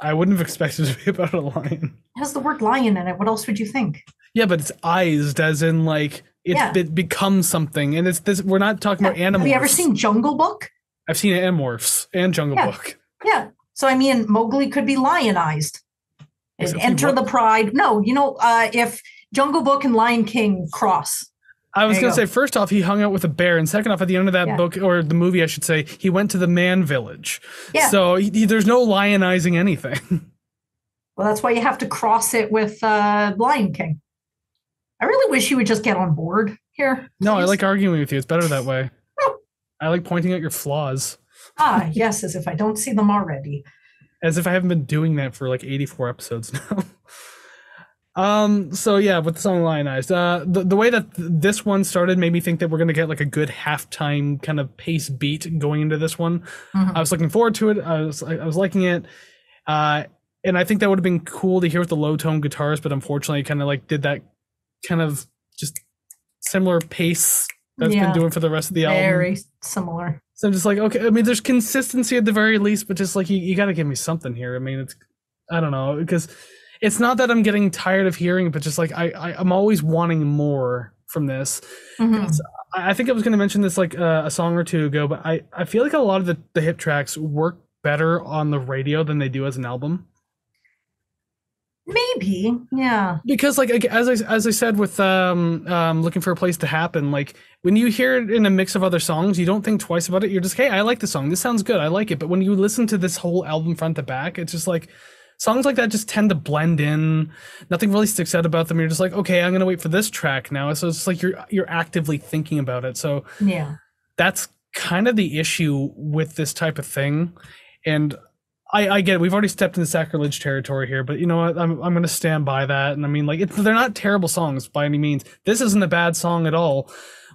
I wouldn't have expected it to be about a lion. It has the word lion in it. What else would you think? Yeah, but it's ized, as in like it becomes something. And it's this. We're not talking about animals. Have you ever seen Jungle Book? I've seen Animorphs and Jungle Book. Yeah. So, I mean, Mowgli could be lionized. Enter the pride. No, if Jungle Book and Lion King cross. I was going to say, first off, he hung out with a bear. And second off, at the end of that book, or the movie, I should say, he went to the man village. Yeah. So there's no lionizing anything. Well, that's why you have to cross it with Lion King. I really wish you would just get on board here. Please. No, I like arguing with you. It's better that way. I like pointing out your flaws. Ah, yes, as if I don't see them already. As if I haven't been doing that for like 84 episodes now. So yeah, with the song Lionized, the way that this one started made me think that we're going to get like a good halftime kind of pace beat going into this one. Mm-hmm. I was looking forward to it. I was liking it. And I think that would have been cool to hear with the low tone guitars, but unfortunately kind of like did that kind of just similar pace that's been doing for the rest of the album. Very similar. So I'm just like, okay, I mean, there's consistency at the very least, but just like, you got to give me something here. I mean, I don't know, because it's not that I'm getting tired of hearing it, but just like, I'm always wanting more from this. Mm-hmm. I think I was going to mention this like a song or two ago, but I feel like a lot of the hip tracks work better on the radio than they do as an album. Maybe, yeah. Because like as I said with Looking for a Place to Happen, like when you hear it in a mix of other songs, you don't think twice about it. You're just, hey, I like the song. This sounds good. I like it. But when you listen to this whole album front to back, it's just like songs like that just tend to blend in. Nothing really sticks out about them. You're just like, okay, I'm gonna wait for this track now. So it's like you're actively thinking about it. So yeah, that's kind of the issue with this type of thing, and. I get it. We've already stepped into sacrilege territory here, but you know what? I'm going to stand by that. And I mean, like, they're not terrible songs by any means. This isn't a bad song at all,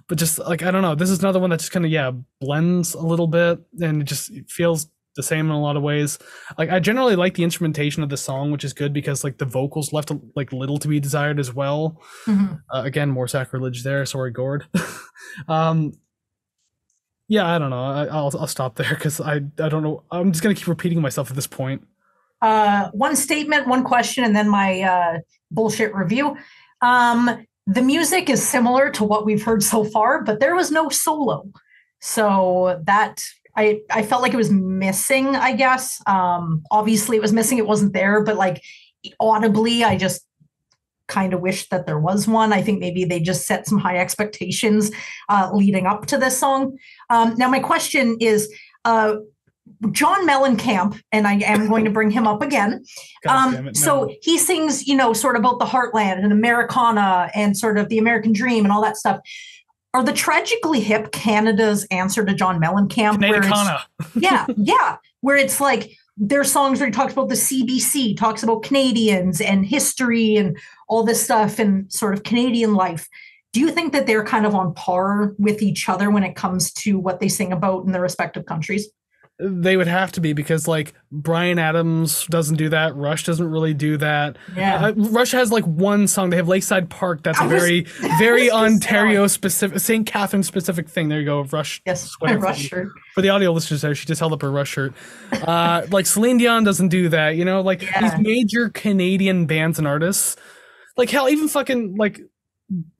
but just like, I don't know. This is another one that just kind of, blends a little bit and it feels the same in a lot of ways. Like, I generally like the instrumentation of the song, which is good because like the vocals left like little to be desired as well. Mm-hmm. Again, more sacrilege there. Sorry, Gord. Yeah, I don't know. I'll stop there because I don't know. I'm just going to keep repeating myself at this point. One statement, one question, and then my bullshit review. The music is similar to what we've heard so far, but there was no solo. So that I felt like it was missing, I guess. Obviously, it was missing. It wasn't there, but like audibly, I just kind of wish that there was one. I think maybe they just set some high expectations leading up to this song. Now, my question is, John Mellencamp, and I am going to bring him up again. No. So he sings, sort of about the heartland and Americana and sort of the American dream and all that stuff. Are the Tragically Hip Canada's answer to John Mellencamp? Americana. Yeah. Where it's like, their songs where he talks about the CBC, talks about Canadians and history and all this stuff and sort of Canadian life. Do you think that they're kind of on par with each other when it comes to what they sing about in their respective countries? They would have to be because like Bryan Adams doesn't do that. Rush doesn't really do that. Yeah. Rush has like one song. They have Lakeside Park. That's very, very Ontario specific, St. Catharines specific thing. There you go. Rush. Yes. My Rush shirt. For the audio listeners there, she just held up her Rush shirt. Like Celine Dion doesn't do that. These major Canadian bands and artists, like hell, even fucking like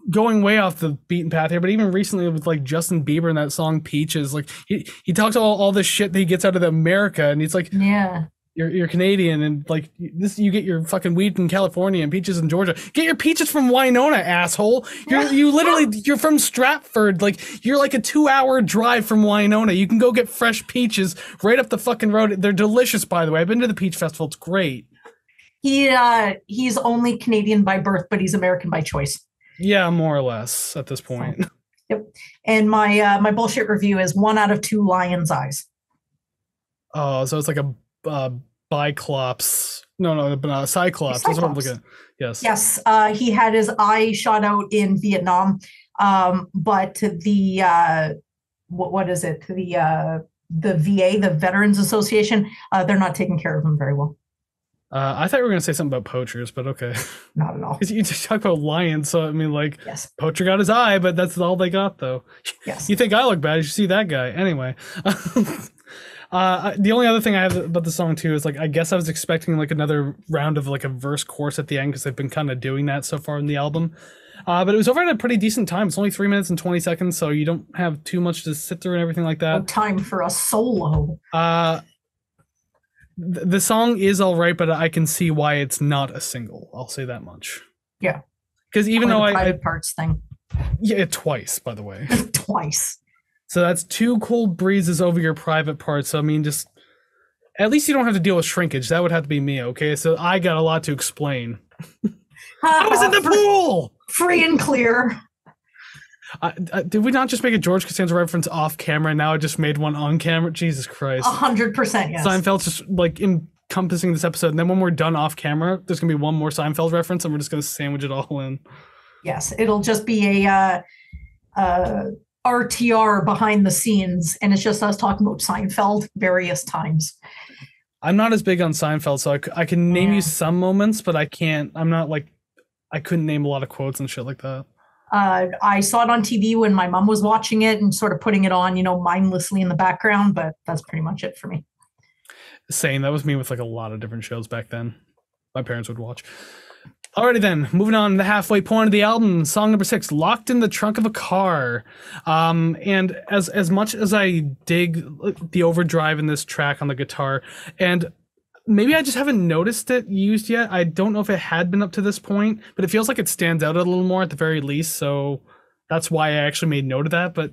going way off the beaten path here, but even recently with like Justin Bieber and that song Peaches, like he talks all this shit that he gets out of America, and it's like, yeah, you're Canadian, and like this, you get your fucking weed from California and peaches in Georgia. Get your peaches from Winona, asshole. You're from Stratford. Like you're like a 2-hour drive from Winona. You can go get fresh peaches right up the fucking road. They're delicious, by the way. I've been to the Peach Festival. It's great. He's only Canadian by birth, but he's American by choice. Yeah, more or less at this point. So, yep. And my my bullshit review is 1 out of 2 lion's eyes. Oh, so it's like a Biclops. No, Cyclops. That's what I'm looking at. Yes. Yes. He had his eye shot out in Vietnam. But the, what is it? The VA, the Veterans Association, they're not taking care of him very well. I thought we were going to say something about poachers, but okay. Not at all. Because you just talk about lions, so I mean, like, yes. Poacher got his eye, but that's all they got, though. Yes. You think I look bad, you should see that guy. Anyway. The only other thing I have about the song, too, is, like, I guess I was expecting, like, another round of, like, a verse chorus at the end, because they've been kind of doing that so far in the album. But it was over at a pretty decent time. It's only 3 minutes and 20 seconds, so you don't have too much to sit through and everything like that. No time for a solo. The song is all right, but I can see why it's not a single. I'll say that much. Yeah. Because even though private parts thing. Yeah, twice, by the way. Twice. So that's two cold breezes over your private parts. So, I mean, just at least you don't have to deal with shrinkage. That would have to be me, okay? So I got a lot to explain. I was in the pool! Free and clear. Did we not just make a George Costanza reference off camera? Now I just made one on camera. Jesus Christ. 100%. Yes. Seinfeld's just like encompassing this episode. And then when we're done off camera, there's going to be one more Seinfeld reference and we're just going to sandwich it all in. Yes. It'll just be a RTR behind the scenes. And it's just us talking about Seinfeld various times. I'm not as big on Seinfeld, so I can name you some moments, but I can't. I'm not like, I couldn't name a lot of quotes and shit like that. I saw it on TV when my mom was watching it and sort of putting it on, you know, mindlessly in the background, but that's pretty much it for me. Same. That was me with like a lot of different shows back then. My parents would watch. Alrighty then, moving on to the halfway point of the album, song number 6, Locked in the Trunk of a Car. And as much as I dig the overdrive in this track on the guitar, and maybe I just haven't noticed it used yet. I don't know if it had been up to this point, but it feels like it stands out a little more at the very least. So that's why I actually made note of that. But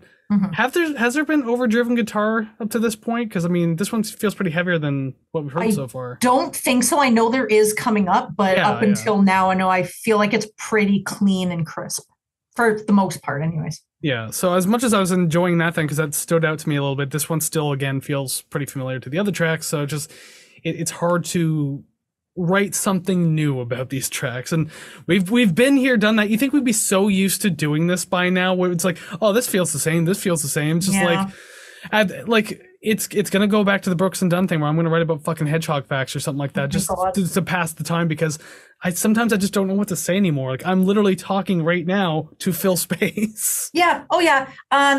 has there been overdriven guitar up to this point? Because I mean, this one feels pretty heavier than what we've heard so far. Don't think so. I know there is coming up, but up until now, I know I feel like it's pretty clean and crisp for the most part, anyways. Yeah. So as much as I was enjoying that thing, because that stood out to me a little bit, this one still again feels pretty familiar to the other tracks. So just. It's hard to write something new about these tracks, and we've been here, done that. You think we'd be so used to doing this by now, where it's like, oh, this feels the same. This feels the same. It's just it's gonna go back to the Brooks and Dunn thing, where I'm gonna write about fucking hedgehog facts or something like that, just to pass the time, because sometimes I just don't know what to say anymore. Like I'm literally talking right now to fill space. Yeah. Oh yeah.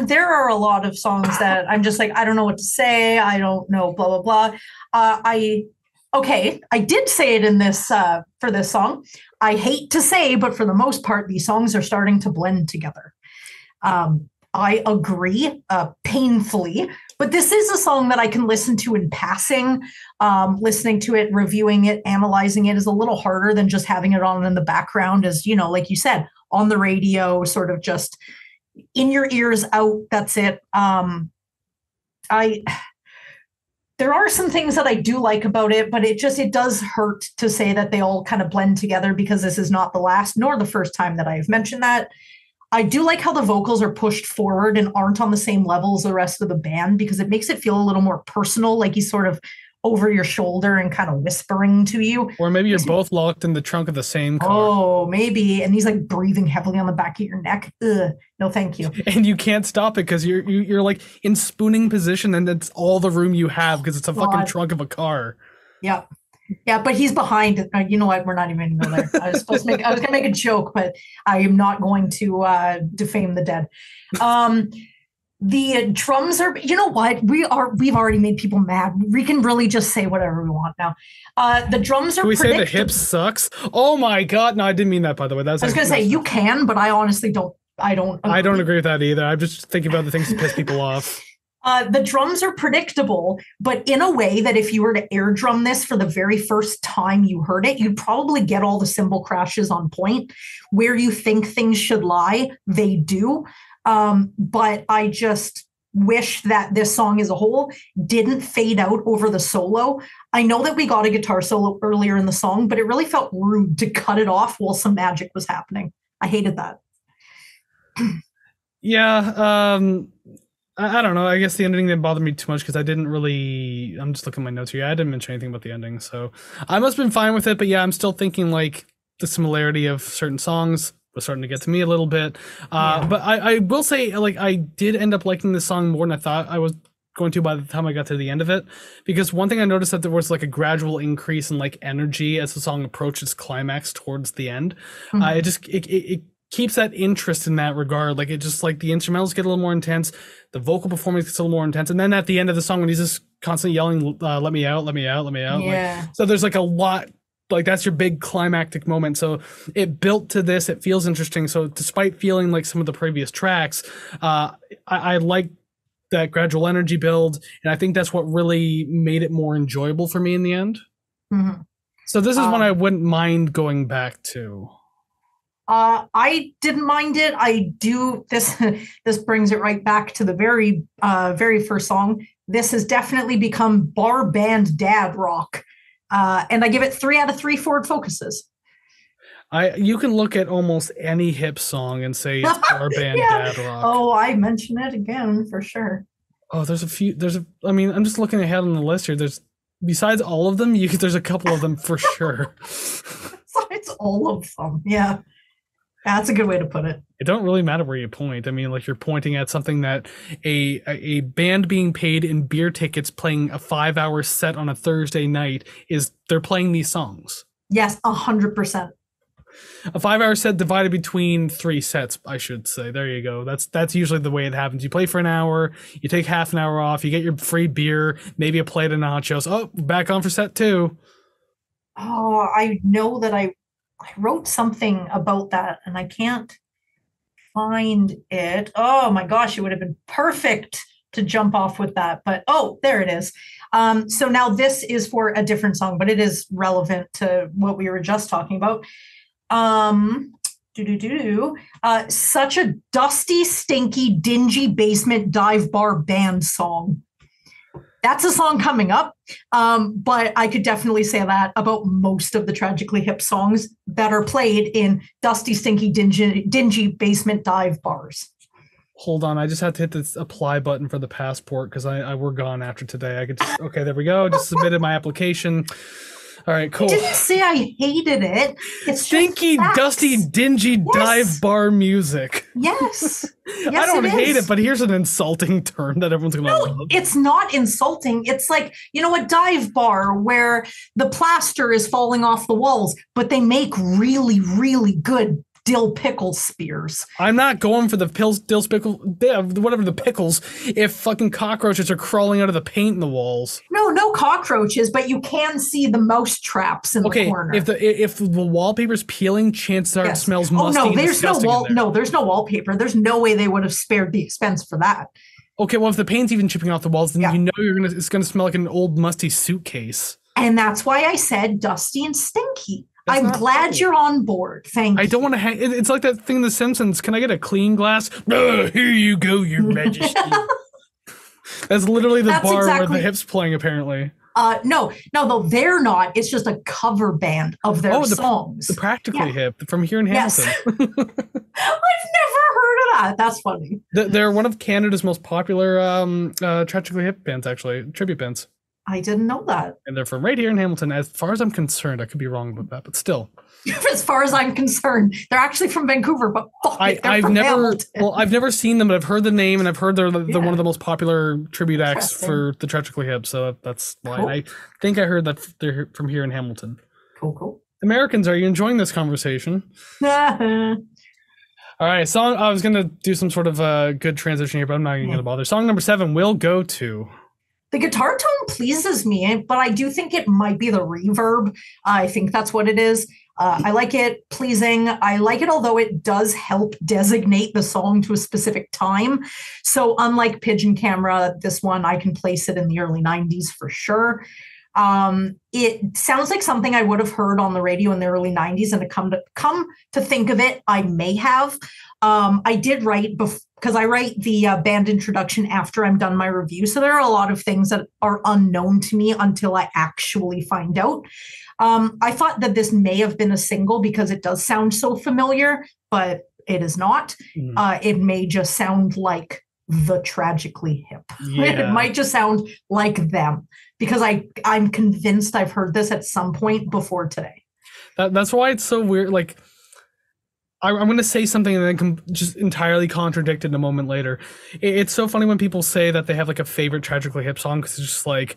There are a lot of songs that I'm just like, I don't know what to say. I don't know, blah, blah, blah. I did say it in this, for this song. I hate to say, but for the most part, these songs are starting to blend together. I agree painfully, but this is a song that I can listen to in passing. Listening to it, reviewing it, analyzing it is a little harder than just having it on in the background as, you know, like you said, on the radio, sort of just in your ears out. That's it. There are some things that I do like about it, but it does hurt to say that they all kind of blend together, because this is not the last nor the first time that I have mentioned that. I do like how the vocals are pushed forward and aren't on the same level as the rest of the band, because it makes it feel a little more personal, like he's sort of over your shoulder and kind of whispering to you. Or maybe you're both locked in the trunk of the same car. Oh, maybe. And he's like breathing heavily on the back of your neck. Ugh, no, thank you. And you can't stop it because you're like in spooning position, and that's all the room you have because it's a fucking trunk of a car. Yep. Yeah, but he's behind. You know what? We're not even there. I was going to make a joke, but I am not going to defame the dead. The drums are. You know what? We've already made people mad. We can really just say whatever we want now. The drums are. Can we say the hip sucks? Oh my god! No, I didn't mean that. By the way, I was going to say you can, but I honestly don't. I don't agree with that either. I'm just thinking about the things that piss people off. The drums are predictable, but in a way that if you were to air drum this for the very first time you heard it, you'd probably get all the cymbal crashes on point. Where you think things should lie, they do. But I just wish that this song as a whole didn't fade out over the solo. I know that we got a guitar solo earlier in the song, but it really felt rude to cut it off while some magic was happening. I hated that. Yeah. I don't know. I guess the ending didn't bother me too much because I didn't really... I'm just looking at my notes here. I didn't mention anything about the ending, so I must have been fine with it. But yeah, I'm still thinking like the similarity of certain songs was starting to get to me a little bit. Yeah. But I will say, like, I did end up liking this song more than I thought I was going to by the time I got to the end of it, because one thing I noticed that there was like a gradual increase in like energy as the song approached its climax towards the end. Mm-hmm. It keeps that interest in that regard. Like, it just, like, the instrumentals get a little more intense, the vocal performance gets a little more intense, and then at the end of the song when he's just constantly yelling, "Let me out, let me out, let me out." Yeah. Like, so there's like a lot, like, that's your big climactic moment. So it built to this. It feels interesting. So despite feeling like some of the previous tracks, I like that gradual energy build, and I think that's what really made it more enjoyable for me in the end. Mm-hmm. So this is one I wouldn't mind going back to. I didn't mind it. I do. This brings it right back to the very first song. This has definitely become bar band dad rock. And I give it 3 out of 3 Ford Focuses. You can look at almost any hip song and say it's bar band dad rock. Oh, I mention it again for sure. Oh, I mean, I'm just looking ahead on the list here. There's, besides all of them, there's a couple of them for sure. Besides all of them, yeah. That's a good way to put it. It don't really matter where you point. I mean, like, you're pointing at something that a band being paid in beer tickets playing a 5-hour set on a Thursday night is, they're playing these songs. Yes, 100%. A 5-hour set divided between 3 sets, I should say. There you go. That's usually the way it happens. You play for an hour, you take half an hour off, you get your free beer, maybe a plate of nachos. Oh, back on for set 2. Oh, I know that I wrote something about that and I can't find it. Oh my gosh, it would have been perfect to jump off with that. But oh, there it is. So now this is for a different song, but it is relevant to what we were just talking about. Such a dusty, stinky, dingy basement dive bar band song. That's a song coming up, but I could definitely say that about most of the Tragically Hip songs that are played in dusty, stinky, dingy basement dive bars. Hold on, I just had to hit this apply button for the passport because I were gone after today. Okay, there we go. Just submitted my application. All right, cool. I didn't say I hated it. It's stinky, dusty, dingy dive bar music. Yes. I don't hate it, but here's an insulting term that everyone's going to love. No, it's not insulting. It's like, you know, a dive bar where the plaster is falling off the walls, but they make really, really good dill pickle spears. I'm not going for the pickles if fucking cockroaches are crawling out of the paint in the walls. No cockroaches, but you can see the mouse traps in the corner. If the wallpaper's peeling, chances are it smells musty. Oh no, there's no wallpaper. There's no way they would have spared the expense for that. Okay, well, if the paint's even chipping off the walls, then you know it's gonna smell like an old musty suitcase. And that's why I said dusty and stinky. I'm glad you're on board. Thank you. I don't want to hang. It's like that thing in The Simpsons. Can I get a clean glass? Oh, here you go, Your Majesty. That's literally the bar where the hip's playing, apparently. No, they're not. It's just a cover band of their songs. The Practically Hip from here in Hanson. Yes. I've never heard of that. That's funny. They're one of Canada's most popular Tragically Hip bands, actually. Tribute bands. I didn't know that. And they're from right here in Hamilton. As far as I'm concerned, I could be wrong about that, but still. As far as I'm concerned, they're actually from Vancouver, but fuck it, they're from Hamilton. Well, I've never seen them, but I've heard the name, and I've heard they're one of the most popular tribute acts for the Tragically Hip, so that's why. Cool. I think I heard that they're from here in Hamilton. Cool. Americans, are you enjoying this conversation? All right, song. I was going to do some sort of good transition here, but I'm not even going to bother. Song number 7 will go to... The guitar tone pleases me, but I do think it might be the reverb. I think that's what it is. I like it, pleasing. I like it, although it does help designate the song to a specific time. So unlike Pigeon Camera, this one, I can place it in the early 90s for sure. It sounds like something I would have heard on the radio in the early 90s, and to come to think of it, I may have. I did write, because I write the band introduction after I'm done my review, so there are a lot of things that are unknown to me until I actually find out. I thought that this may have been a single because it does sound so familiar, but it is not. It may just sound like The Tragically Hip. Yeah. It might just sound like them, because I'm convinced I've heard this at some point before today. That's why it's so weird. Like, I'm going to say something and then just entirely contradicted a moment later. It's so funny when people say that they have like a favorite Tragically Hip song, because it's just like,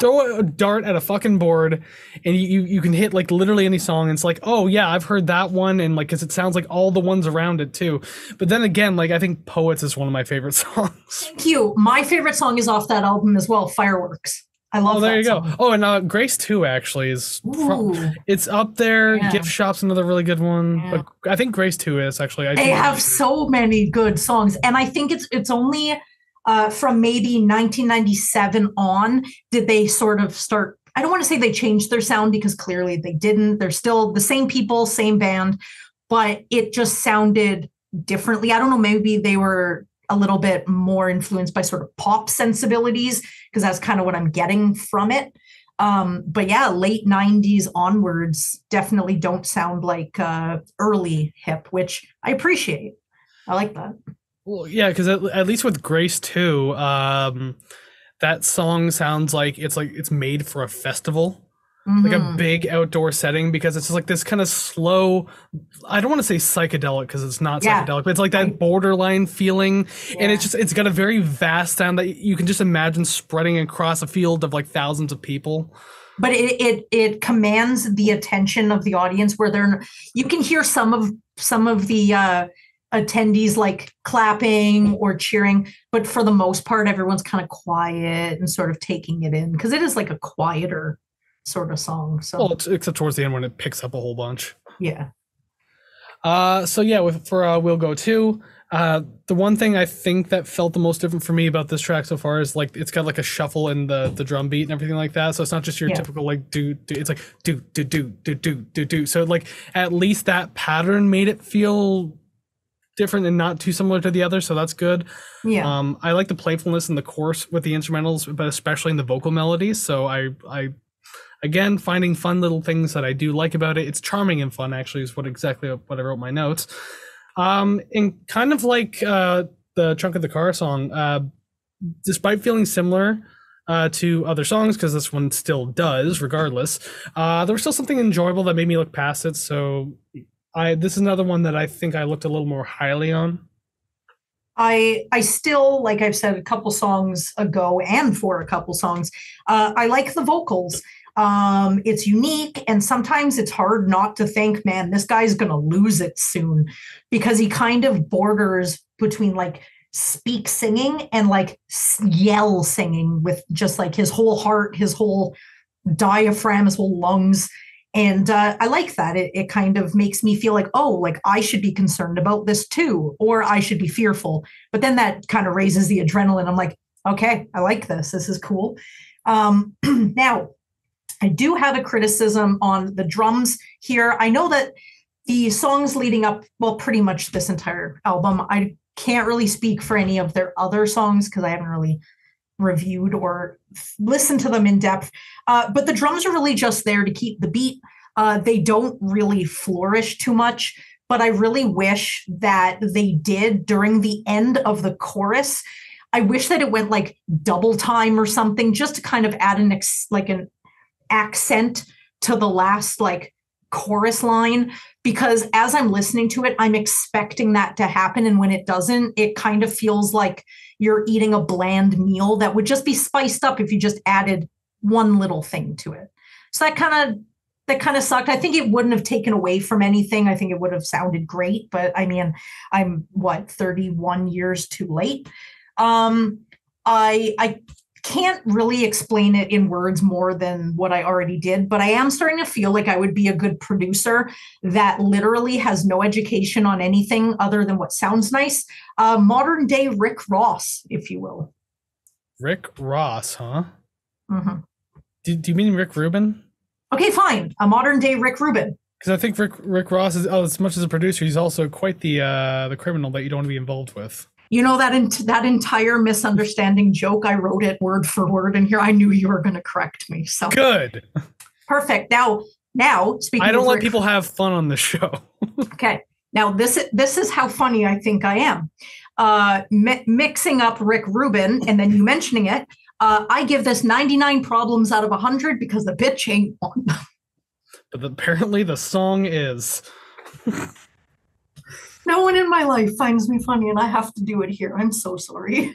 throw a dart at a fucking board and you can hit like literally any song, and it's like, oh yeah, I've heard that one, and like, because it sounds like all the ones around it too. But then again, like, I think Poets is one of my favorite songs. Thank you. My favorite song is off that album as well, Fireworks. I love that. Oh, there you go. Oh, and Grace 2 actually is it's up there. Yeah. Gift Shop's another really good one. Yeah. But I think Grace 2 is actually. They have so many good songs, and I think it's only from maybe 1997 on did they sort of start. I don't want to say they changed their sound, because clearly they didn't. They're still the same people, same band, but it just sounded differently. I don't know. Maybe they were a little bit more influenced by sort of pop sensibilities, because that's kind of what I'm getting from it. But yeah, late 90s onwards definitely don't sound like early hip, which I appreciate. I like that. Well, yeah, because at least with Grace 2, that song sounds like it's made for a festival. Mm-hmm. Like a big outdoor setting, because it's just like this kind of slow, I don't want to say psychedelic, because it's not psychedelic, but it's like that borderline feeling. Yeah. And it's got a very vast sound that you can just imagine spreading across a field of like thousands of people. But it commands the attention of the audience, where you can hear some of the attendees like clapping or cheering, but for the most part, everyone's kind of quiet and sort of taking it in, because it is like a quieter sort of song. So, well, except towards the end when it picks up a whole bunch. Yeah. So yeah, for We'll Go Too. The one thing I think that felt the most different for me about this track so far is like it's got like a shuffle in the drum beat and everything like that. So it's not just your typical like do. It's like do do do do do do do. So like at least that pattern made it feel different and not too similar to the other, so that's good. Yeah. I like the playfulness in the chorus with the instrumentals, but especially in the vocal melodies. So I again, finding fun little things that I do like about it. It's charming and fun, actually, is what I wrote in my notes. And kind of like the Trunk of the Car song, despite feeling similar to other songs, because this one still does, regardless, there was still something enjoyable that made me look past it. So this is another one that I think I looked a little more highly on. I still, like I've said a couple songs ago and for a couple songs, I like the vocals. It's unique, and sometimes it's hard not to think, man, this guy's gonna lose it soon, because he kind of borders between like speak singing and like yell singing with just like his whole heart, his whole diaphragm, his whole lungs. And I like that. It kind of makes me feel like, oh, like I should be concerned about this too, or I should be fearful. But then that kind of raises the adrenaline. I'm like, okay, I like this. This is cool. Now, I do have a criticism on the drums here. I know that the songs leading up, well, pretty much this entire album, I can't really speak for any of their other songs because I haven't really reviewed or listened to them in depth. But the drums are really just there to keep the beat. They don't really flourish too much, but I really wish that they did during the end of the chorus. I wish that it went like double time or something, just to kind of add an accent to the last like chorus line, because as I'm listening to it, I'm expecting that to happen. And when it doesn't, it kind of feels like you're eating a bland meal that would just be spiced up if you just added one little thing to it. So that kind of sucked. I think it wouldn't have taken away from anything. I think it would have sounded great, but I mean, I'm 31 years too late. I can't really explain it in words more than what I already did, but I am starting to feel like I would be a good producer that literally has no education on anything other than what sounds nice. Modern day Rick Ross, if you will. Rick Ross, huh? Mm-hmm. Do you mean Rick Rubin? Okay, fine. A modern day Rick Rubin. Because I think Rick Ross is, as much as a producer, he's also quite the criminal that you don't want to be involved with. You know, that entire misunderstanding joke, I wrote it word for word in here. I knew you were going to correct me. So good. Perfect. Now speaking. I don't let people have fun on the show. Okay. Now this is how funny I think I am. mixing up Rick Rubin and then you mentioning it, I give this 99 problems out of 100 because the bitch ain't one. But apparently the song is. No one in my life finds me funny and I have to do it here. I'm so sorry.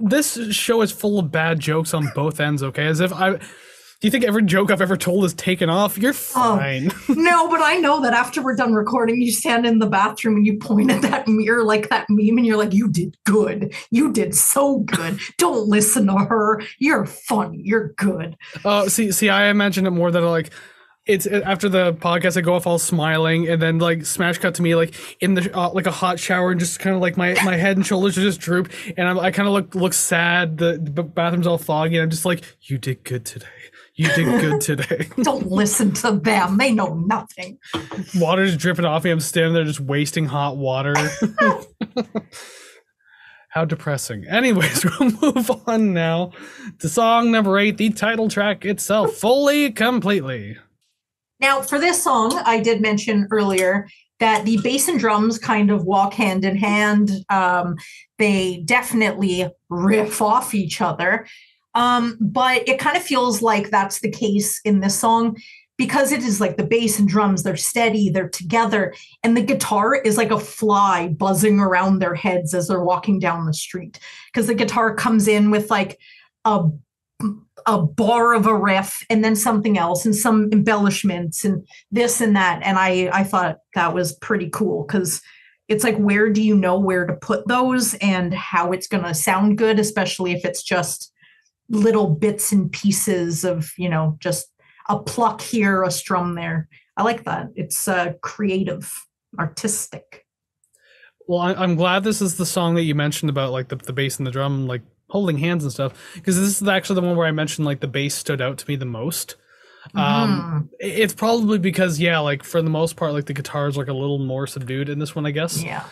This show is full of bad jokes on both ends, okay? As if I... Do you think every joke I've ever told is taken off? You're fine. No, but I know that after we're done recording, you stand in the bathroom and you point at that mirror like that meme and you're like, you did good. You did so good. Don't listen to her. You're funny. You're good. See, I imagine it more that like, it's after the podcast, I go off all smiling and then like smash cut to me like in the like a hot shower and just kind of like my head and shoulders are just droop and I kind of look sad. The bathroom's all foggy and I'm just like, you did good today. You did good today. Don't listen to them. They know nothing. Water's dripping off me. I'm standing there just wasting hot water. How depressing. Anyways, we'll move on now to song number 8, the title track itself, Fully Completely. Now, for this song, I did mention earlier that the bass and drums kind of walk hand in hand. They definitely riff off each other. But it kind of feels like that's the case in this song because it is like the bass and drums, they're steady, they're together, and the guitar is like a fly buzzing around their heads as they're walking down the street because the guitar comes in with like a bar of a riff and then something else and some embellishments and this and that. And I thought that was pretty cool because it's like, where do you know where to put those and how it's going to sound good, especially if it's just little bits and pieces of, you know, just a pluck here, a strum there. I like that. It's creative, artistic. Well, I'm glad this is the song that you mentioned about like the bass and the drum, like holding hands and stuff, because this is actually the one where I mentioned like the bass stood out to me the most. It's probably because, yeah, like for the most part, like the guitar is like a little more subdued in this one, I guess. Yeah.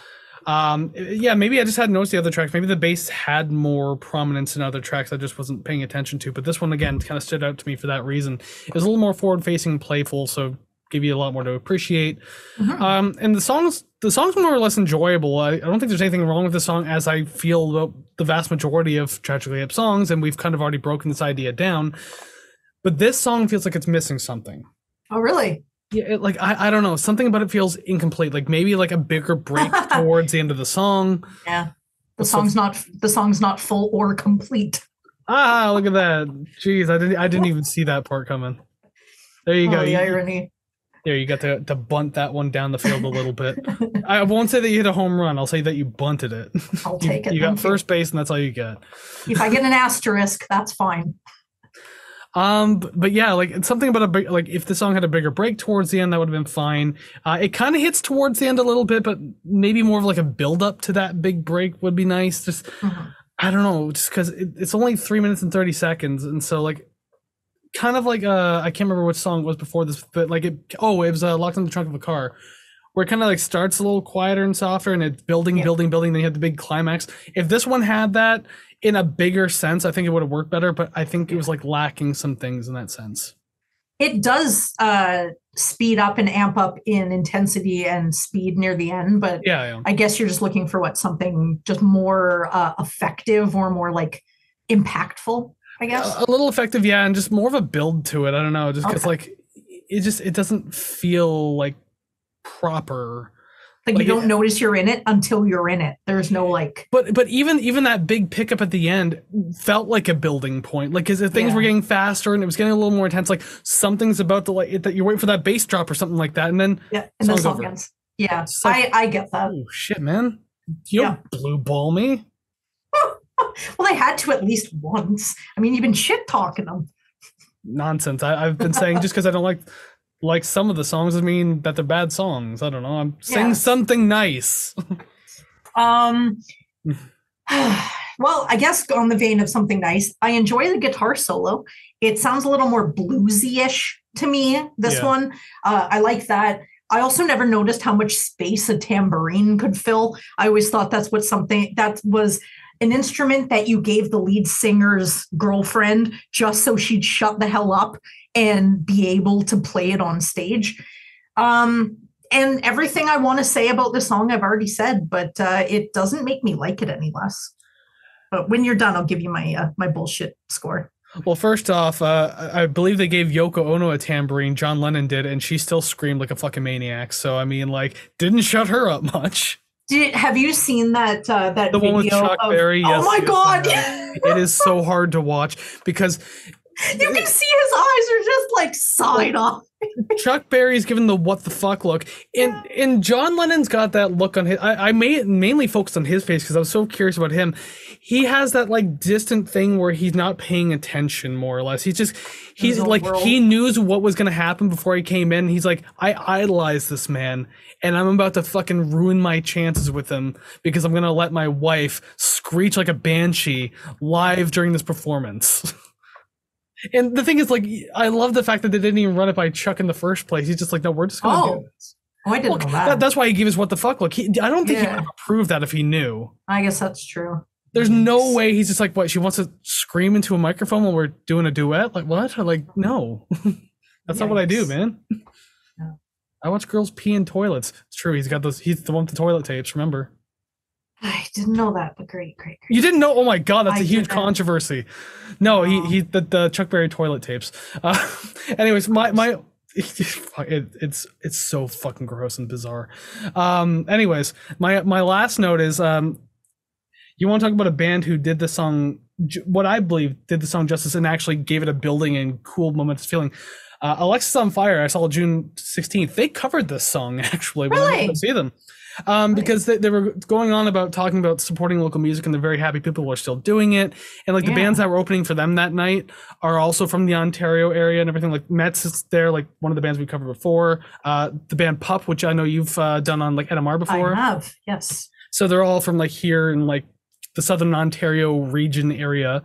Yeah, maybe I just hadn't noticed the other tracks. Maybe the bass had more prominence in other tracks I just wasn't paying attention to, but this one again kind of stood out to me for that reason. It was a little more forward-facing, playful, so give you a lot more to appreciate. Mm-hmm. And the song's more or less enjoyable. I don't think there's anything wrong with the song as I feel about the vast majority of Tragically Hip songs, and we've kind of already broken this idea down. But this song feels like it's missing something. Oh, really? Yeah, like I don't know, something about it feels incomplete. Like maybe like a bigger break towards the end of the song. Yeah, the song's not full or complete. Ah, look at that! Jeez, I didn't even see that part coming. There you go. The irony. There, you got to bunt that one down the field a little bit. I won't say that you hit a home run. I'll say that you bunted it. I'll take it. You got first base, and that's all you got. If I get an asterisk, that's fine. But yeah, like something about a big, like if the song had a bigger break towards the end, that would have been fine. It kind of hits towards the end a little bit, but maybe more of like a build up to that big break would be nice. Just, I don't know, just cause it's only 3 minutes and 30 seconds. And so like, kind of like, I can't remember which song it was before this, but like it was Locked in the Trunk of a Car, where it kind of like starts a little quieter and softer and it's building, then you have the big climax. If this one had that in a bigger sense, I think it would have worked better, but I think it was like lacking some things in that sense. It does speed up and amp up in intensity and speed near the end, but yeah. I guess you're just looking for something just more effective or more like impactful, I guess. A little effective, yeah, and just more of a build to it. I don't know, just because like it doesn't feel like proper. Like you don't notice you're in it until you're in it. There's no like. But even that big pickup at the end felt like a building point. Like, 'cause the things were getting faster and it was getting a little more intense. Like something's about to that you wait for that bass drop or something like that, and then and the song ends. Yeah, like, I get that. Oh shit, man! You don't blue ball me. Well, I had to at least once. I mean, you've been shit talking them. Nonsense. I've been saying just because I don't like some of the songs, I mean, that they're bad songs. I don't know. I'm saying something nice. Well, I guess on the vein of something nice, I enjoy the guitar solo. It sounds a little more bluesy-ish to me, this one. I like that. I also never noticed how much space a tambourine could fill. I always thought that was an instrument that you gave the lead singer's girlfriend just so she'd shut the hell up and be able to play it on stage. And everything I want to say about this song I've already said, but it doesn't make me like it any less. But when you're done, I'll give you my my bullshit score. Well, first off, I believe they gave Yoko Ono a tambourine. John Lennon did, and she still screamed like a fucking maniac. So I mean, like, didn't shut her up much. Have you seen that that the video one with Chuck Berry? Yes, oh my god, it is so hard to watch because you can see his eyes are just like side off. Chuck Berry's given the what the fuck look, and and John Lennon's got that look on his. I mainly focused on his face because I was so curious about him. He has that like distant thing where he's not paying attention, more or less. He's like world. He knew what was gonna happen before he came in. He's like, I idolize this man, and I'm about to fucking ruin my chances with him because I'm gonna let my wife screech like a banshee live during this performance. And the thing is, like, I love the fact that they didn't even run it by Chuck in the first place. He's just like, no, we're just going to do this. Oh, I didn't know that. That's why he gave us what the fuck look. I don't think he would have approved that if he knew. I guess that's true. There's no way he's just like, what, she wants to scream into a microphone while we're doing a duet? Like, what? I'm like, no. That's not what I do, man. Yeah. I watch girls pee in toilets. It's true. He's got those. He's the one with the toilet tapes, remember? I didn't know that, but great. You didn't know? Oh my god, that's a huge controversy. No, the Chuck Berry toilet tapes. Anyways, my it's so fucking gross and bizarre. Anyways, my last note is you want to talk about a band who did the song, what I believe did the song justice and actually gave it a building and cool moments feeling. Alexis on Fire, I saw June 16th. They covered this song actually. Really? When I went to see them. Because they were going on about talking about supporting local music, and they're very happy people are still doing it. And like the bands that were opening for them that night are also from the Ontario area and everything. Like Mets is there, like one of the bands we covered before. The band Pup, which I know you've done on like NMR before. I have, yes. So they're all from like here in like the Southern Ontario region area.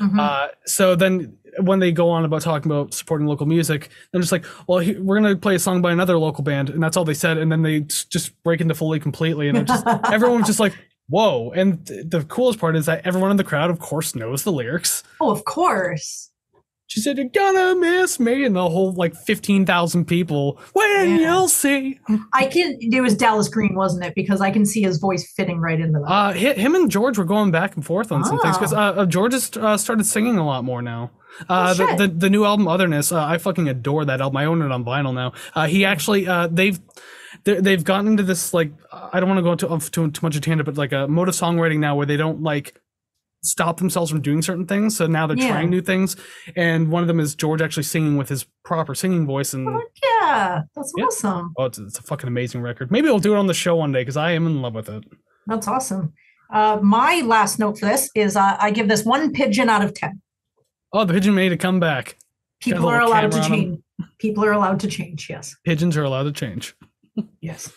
Mm-hmm. So then when they go on about talking about supporting local music, they're just like, well, we're going to play a song by another local band. And that's all they said. And then they just break into Fully Completely. And everyone's just like, whoa. And the coolest part is that everyone in the crowd, of course, knows the lyrics. Oh, of course. She said, you're gonna miss me. And the whole like 15,000 people, when you'll see. It was Dallas Green, wasn't it? Because I can see his voice fitting right into that. Him and George were going back and forth on some things because George has started singing a lot more now. The new album Otherness, I fucking adore that album. I own it on vinyl now. He actually they've gotten into this, like, I don't want to go into too much a tangent, but like a mode of songwriting now where they don't like stop themselves from doing certain things, so now they're trying new things, and one of them is George actually singing with his proper singing voice. And that's awesome. Oh, it's a fucking amazing record. Maybe we'll do it on the show one day because I am in love with it. That's awesome. My last note for this is I give this 1 pigeon out of 10. Oh, the pigeon made a comeback. People are allowed to change. People are allowed to change. Yes, pigeons are allowed to change. Yes.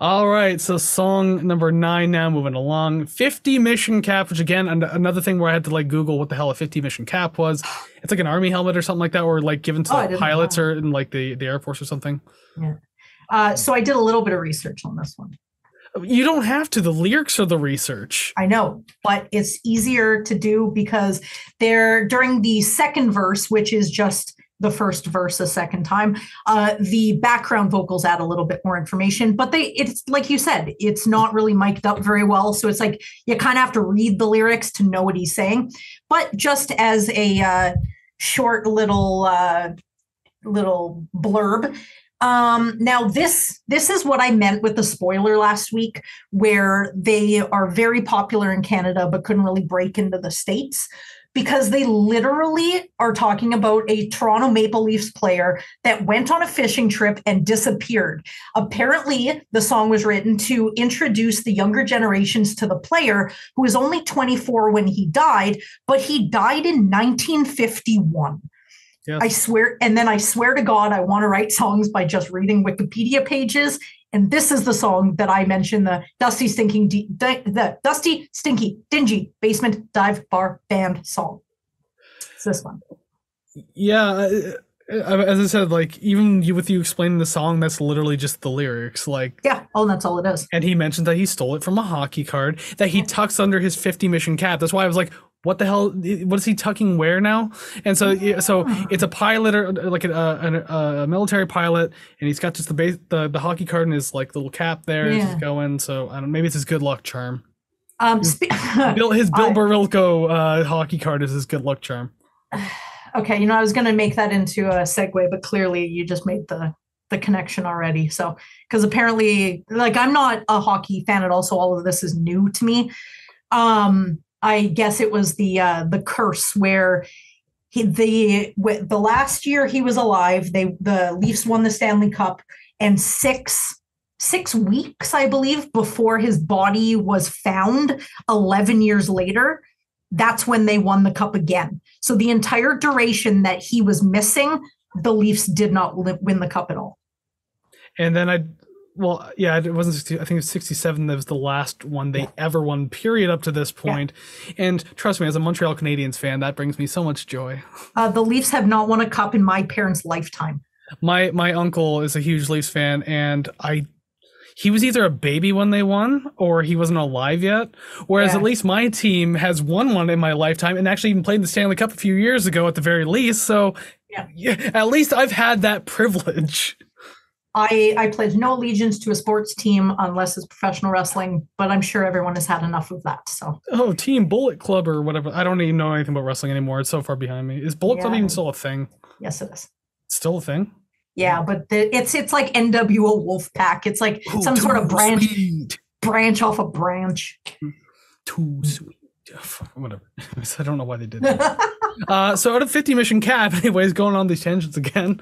All right, so song number 9 now, moving along. 50 Mission Cap, which again, another thing where I had to like Google what the hell a 50 Mission Cap was. It's like an army helmet or something like that, or like given to like pilots or in like the Air Force or something. Yeah. So I did a little bit of research on this one. You don't have to. The lyrics are the research. I know, but it's easier to do because they're during the second verse, which is just the first verse a second time. The background vocals add a little bit more information, but it's like you said, it's not really mic'd up very well. So it's like, you kind of have to read the lyrics to know what he's saying. But just as a short little blurb, now this is what I meant with the spoiler last week, where they are very popular in Canada, but couldn't really break into the States. Because they literally are talking about a Toronto Maple Leafs player that went on a fishing trip and disappeared. Apparently, the song was written to introduce the younger generations to the player, who was only 24 when he died, but he died in 1951. Yes. I swear to God, I want to write songs by just reading Wikipedia pages. And this is the song that I mentioned, the Dusty, Stinky, Dingy Basement Dive Bar Band song. It's this one. Yeah. As I said, like, even with you explaining the song, that's literally just the lyrics. Like, yeah. Oh, that's all it is. And he mentioned that he stole it from a hockey card that he tucks under his 50 Mission Cap. That's why I was like, what the hell, what is he tucking where now? And so so it's a pilot, or like a military pilot, and he's got just the base, the hockey card in his like little cap there. Yeah. He's going, so I don't know, maybe it's his good luck charm. Bill Barilko hockey card is his good luck charm. Okay, I was going to make that into a segue, but clearly you just made the connection already. So, because apparently, I'm not a hockey fan at all, so all of this is new to me. I guess it was the curse where the last year he was alive, the Leafs won the Stanley Cup, and six weeks, I believe, before his body was found 11 years later, that's when they won the cup again. So the entire duration that he was missing, the Leafs did not win the cup at all. And then it wasn't 60, I think it was 67. That was the last one they ever won, period, up to this point. Yeah. And trust me, as a Montreal Canadiens fan, that brings me so much joy. The Leafs have not won a cup in my parents' lifetime. My uncle is a huge Leafs fan, and he was either a baby when they won or he wasn't alive yet. Whereas at least my team has won one in my lifetime and actually even played the Stanley Cup a few years ago at the very least. So at least I've had that privilege. I pledge no allegiance to a sports team unless it's professional wrestling, but I'm sure everyone has had enough of that. So Team Bullet Club or whatever. I don't even know anything about wrestling anymore. It's so far behind me. Is Bullet Club even still a thing? Yes, it is. It's still a thing? Yeah, but it's like NWO Wolfpack. It's like some sort of branch off a branch. Too sweet. Whatever. I don't know why they did that. So out of 50 Mission Cap, anyways, going on these tangents again.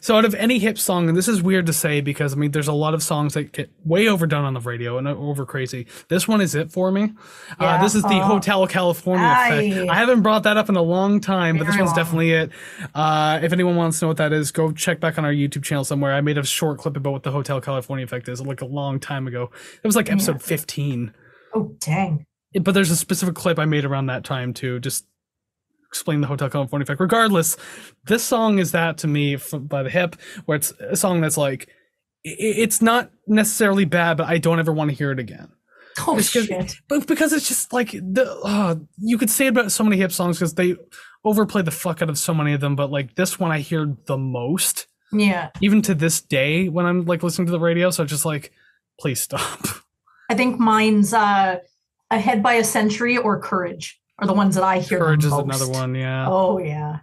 So out of any hip song, and this is weird to say because, there's a lot of songs that get way overdone on the radio and over crazy. This one is it for me. This is the Hotel California effect. I haven't brought that up in a long time, but this one's definitely it. If anyone wants to know what that is, go check back on our YouTube channel somewhere. I made a short clip about what the Hotel California effect is a long time ago. It was episode 15. Oh, dang. But there's a specific clip I made around that time to just explain the Hotel California effect. Regardless, this song is that to me by the Hip, where it's a song that's it's not necessarily bad, but I don't ever want to hear it again. Oh, shit. But because it's just you could say about so many Hip songs because they overplay the fuck out of so many of them. But this one I hear the most. Yeah. Even to this day when I'm listening to the radio. So just please stop. I think mine's... Ahead by a Century or Courage are the ones that I hear. Courage is another one, yeah. Oh yeah.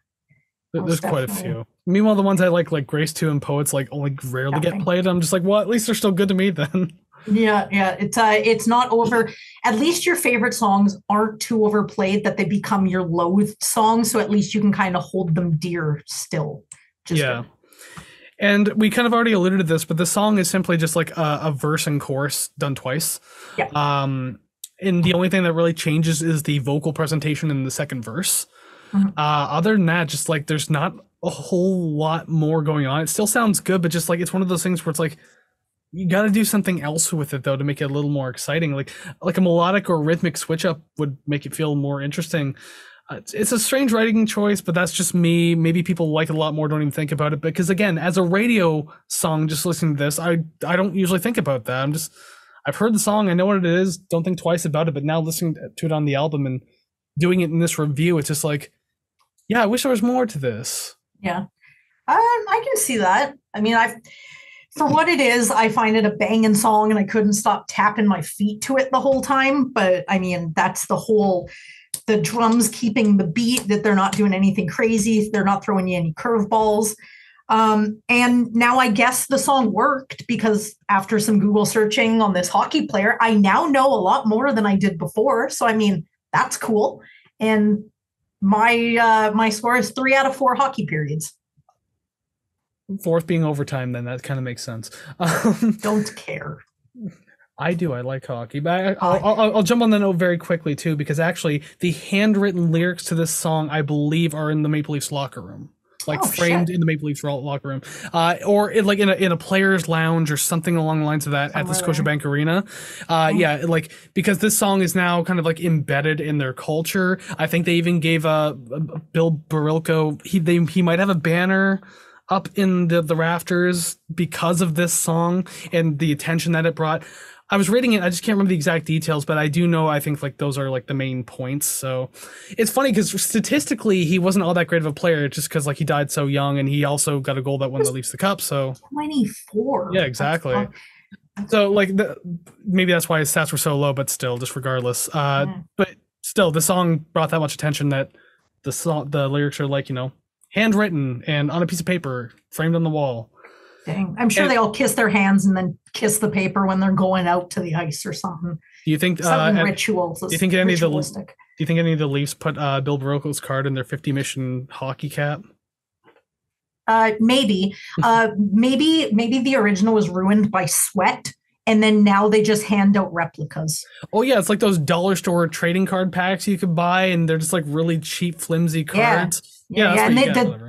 There's quite a few. Meanwhile, the ones I like Grace 2 and Poets only rarely get played. I'm just well, at least they're still good to me then. Yeah. It's not over. At least your favorite songs aren't too overplayed that they become your loathed songs, so at least you can kind of hold them dear still. Good. And we kind of already alluded to this, but the song is simply just a verse and chorus done twice. Yeah. And the only thing that really changes is the vocal presentation in the second verse. Mm-hmm. Other than that, just there's not a whole lot more going on. It still sounds good, but just it's one of those things where it's you got to do something else with it though to make it a little more exciting. Like a melodic or rhythmic switch up would make it feel more interesting. It's a strange writing choice, but that's just me. Maybe people like it a lot more, don't even think about it. Because again, as a radio song, just listening to this, I don't usually think about that. I've heard the song, I know what it is, don't think twice about it, but now listening to it on the album and doing it in this review, it's just I wish there was more to this. Yeah. I can see that. For what it is, I find it a banging song and I couldn't stop tapping my feet to it the whole time, but that's the drums keeping the beat, that they're not doing anything crazy, they're not throwing you any curveballs. And now I guess the song worked because after some Google searching on this hockey player, I now know a lot more than I did before. So, that's cool. And my my score is 3 out of 4 hockey periods. Fourth being overtime, then that kind of makes sense. Don't care. I do. I like hockey, but I'll jump on the note very quickly too, because actually the handwritten lyrics to this song, I believe, are in the Maple Leafs locker room. Framed shit. In the Maple Leafs locker room, or in a player's lounge or something along the lines of that. Somewhere at the Scotiabank Arena. Because this song is now kind of embedded in their culture. I think they even gave Bill Barilko, he might have a banner up in the rafters because of this song and the attention that it brought. I was reading it. I just can't remember the exact details, but I do know, I think like those are like the main points. So it's funny because statistically he wasn't all that great of a player just because like he died so young, and he also got a goal that won the Leafs the cup. So 24. Yeah, exactly. So like maybe that's why his stats were so low, but still, just regardless. But still, the song brought that much attention that the lyrics are like, you know, handwritten and on a piece of paper framed on the wall. Dang. I'm sure they all kiss their hands and then kiss the paper when they're going out to the ice or something. Do you think rituals? Do you think any of the Leafs put Bill Barilko's card in their 50 Mission hockey cap? Maybe. Maybe the original was ruined by sweat, and then now they just hand out replicas. Oh yeah, it's like those dollar store trading card packs you could buy, and they're just like really cheap, flimsy cards. Yeah. Yeah, and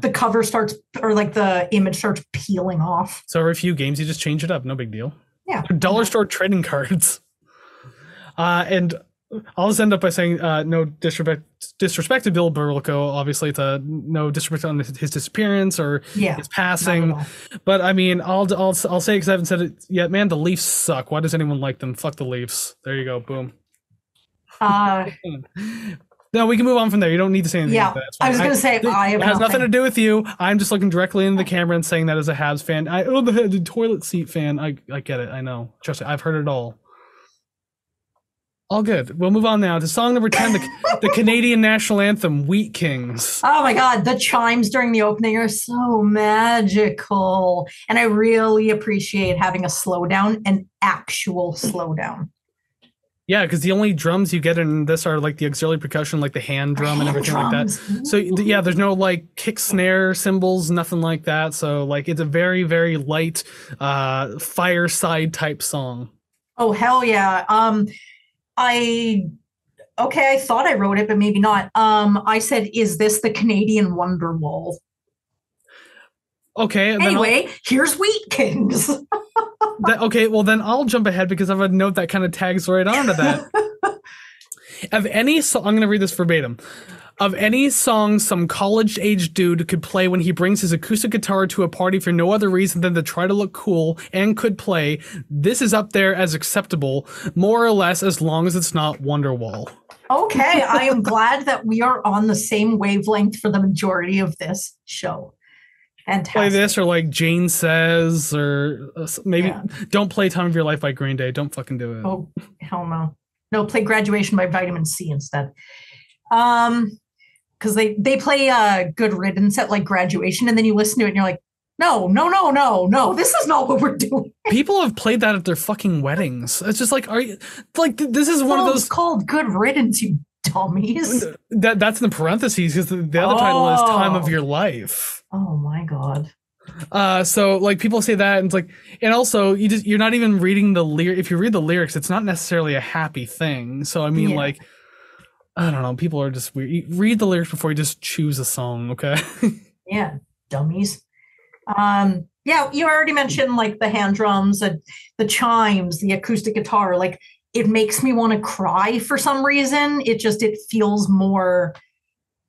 the cover starts, or like the image starts peeling off. So every few games, you just change it up. No big deal. Yeah. They're dollar store trading cards. And I'll just end up by saying no disrespect to Bill Barilko. Obviously, it's no disrespect on his disappearance or his passing. But I mean, I'll say it because I haven't said it yet. Man, the Leafs suck. Why does anyone like them? Fuck the Leafs. There you go. Boom. No, we can move on from there. You don't need to say anything like that. I was going to say, it has nothing to do with you. I'm just looking directly into the camera and saying that as a Habs fan. The toilet seat fan. I get it. I know. Trust me. I've heard it all. All good. We'll move on now to song number 10, the Canadian National Anthem, Wheat Kings. Oh, my God. The chimes during the opening are so magical. And I really appreciate having a slowdown, an actual slowdown. Yeah, because the only drums you get in this are like the auxiliary percussion, like the hand drum and everything like that. So yeah, there's no like kick, snare, cymbals, nothing like that. So like it's a very, very light fireside type song. Oh, hell yeah. I thought I wrote it, but maybe not. I said, is this the Canadian Wonderwall? Okay. Anyway, here's Wheat Kings. Okay, well then I'll jump ahead because I have a note that kind of tags right onto that. I'm going to read this verbatim. Of any song some college-aged dude could play when he brings his acoustic guitar to a party for no other reason than to try to look cool and could play, this is up there as acceptable, more or less, as long as it's not Wonderwall. Okay, I am glad that we are on the same wavelength for the majority of this show. Fantastic. Play this or like Jane Says, or maybe don't play Time of Your Life by Green Day. Don't fucking do it. Oh, hell no. No, play Graduation by Vitamin C instead. Because they play Good Riddance at like graduation, and then you listen to it and you're like, no, this is not what we're doing. People have played that at their fucking weddings. It's just like, are you like, this is one of those called Good Riddance, you dummies. That's in the parentheses because the other title is Time of Your Life. Oh my God. So like people say that, and it's like, and also you're not even reading the lyrics. If you read the lyrics, it's not necessarily a happy thing. So I mean, like, I don't know. People are just weird. You read the lyrics before you just choose a song. Okay. Yeah. Dummies. Yeah. You already mentioned like the hand drums, the chimes, the acoustic guitar, like, it makes me want to cry for some reason. It feels more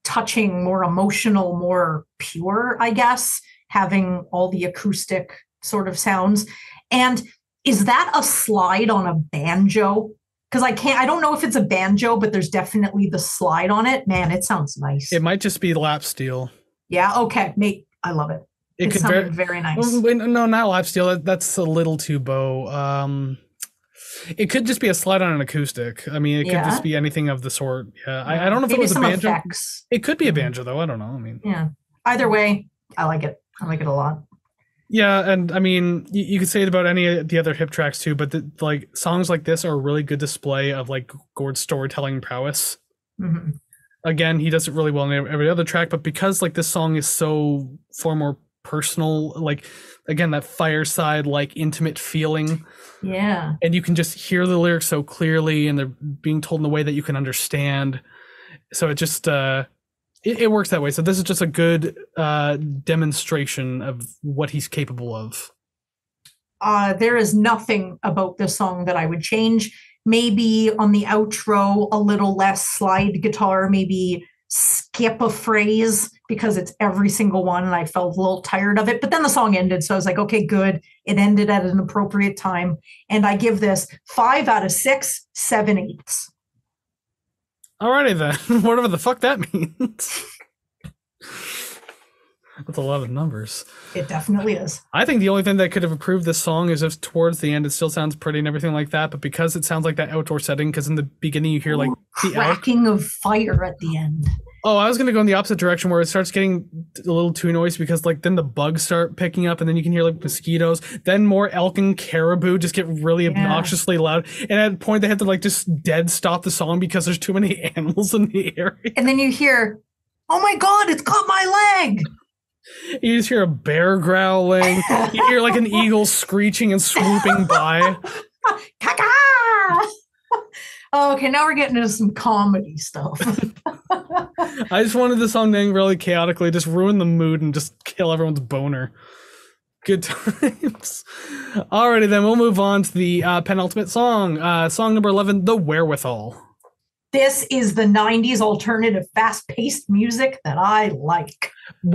touching, more emotional, more pure, I guess, having all the acoustic sort of sounds. And is that a slide on a banjo? Because I don't know if it's a banjo, but there's definitely the slide on it. Man, it sounds nice. It might just be lap steel. Yeah. Okay. I love it. It sounded very nice. Well, no, not lap steel. That's a little too bow. It could just be a slide on an acoustic. I mean, it could just be anything of the sort. Yeah, I don't know if it was a banjo. Effects. It could be a banjo, though. I don't know. I mean, either way, I like it. I like it a lot. Yeah, and I mean, you could say it about any of the other hip tracks too, but like songs like this are a really good display of like Gord's storytelling prowess. Mm-hmm. Again, he does it really well in every other track, but because like this song is so far more personal, like again that fireside, like intimate feeling, and you can just hear the lyrics so clearly, and they're being told in a way that you can understand, so it just it works that way. So this is just a good demonstration of what he's capable of. There is nothing about this song that I would change. Maybe on the outro a little less slide guitar, maybe skip a phrase, because it's every single one, and I felt a little tired of it. But then the song ended, so I was like, okay, good. It ended at an appropriate time. And I give this 5 out of 6, 7/8. Alrighty then, whatever the fuck that means. That's a lot of numbers. It definitely is. I think the only thing that could have improved this song is if towards the end it still sounds pretty and everything like that, but because it sounds like that outdoor setting, because in the beginning you hear like the cracking of fire at the end. Oh, I was going to go in the opposite direction where it starts getting a little too noisy because like then the bugs start picking up and then you can hear like mosquitoes, then more elk and caribou just get really obnoxiously loud. And at a point they have to like just dead stop the song because there's too many animals in the area. And then you hear, oh my God, it's got my leg. You just hear a bear growling. You hear like an eagle screeching and swooping by. Okay, now we're getting into some comedy stuff. I just wanted the song to end really chaotically, just ruin the mood and just kill everyone's boner. Good times. Alrighty then, we'll move on to the penultimate song. Song number 11, The Wherewithal. This is the 90s alternative fast-paced music that I like.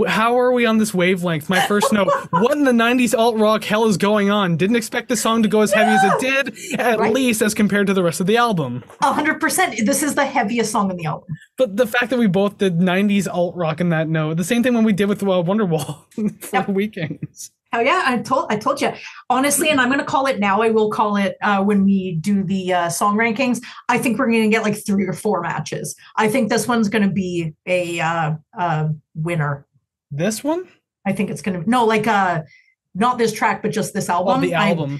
How are we on this wavelength? My first note. What in the 90s alt-rock hell is going on? Didn't expect this song to go as heavy as it did, at least as compared to the rest of the album. 100%. This is the heaviest song in the album. But the fact that we both did 90s alt-rock in that note, the same thing when we did with Wonderwall for the Wheat Kings. Oh yeah, I told you. Honestly, and I'm going to call it now, I will call it when we do the song rankings, I think we're going to get like 3 or 4 matches. I think this one's going to be a winner. This one? I think it's going to, no, like not this track, but just this album. Oh, the album.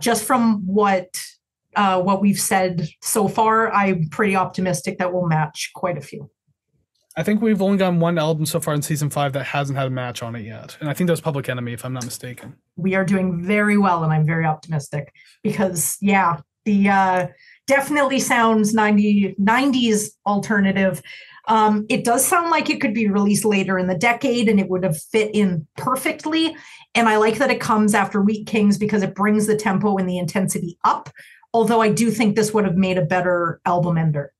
Just from what we've said so far, I'm pretty optimistic that we'll match quite a few. I think we've only gotten one album so far in season 5 that hasn't had a match on it yet. And I think that was Public Enemy, if I'm not mistaken. We are doing very well, and I'm very optimistic because, the definitely sounds 90s alternative. It does sound like it could be released later in the decade, and it would have fit in perfectly. And I like that it comes after Wheat Kings because it brings the tempo and the intensity up, although I do think this would have made a better album ender.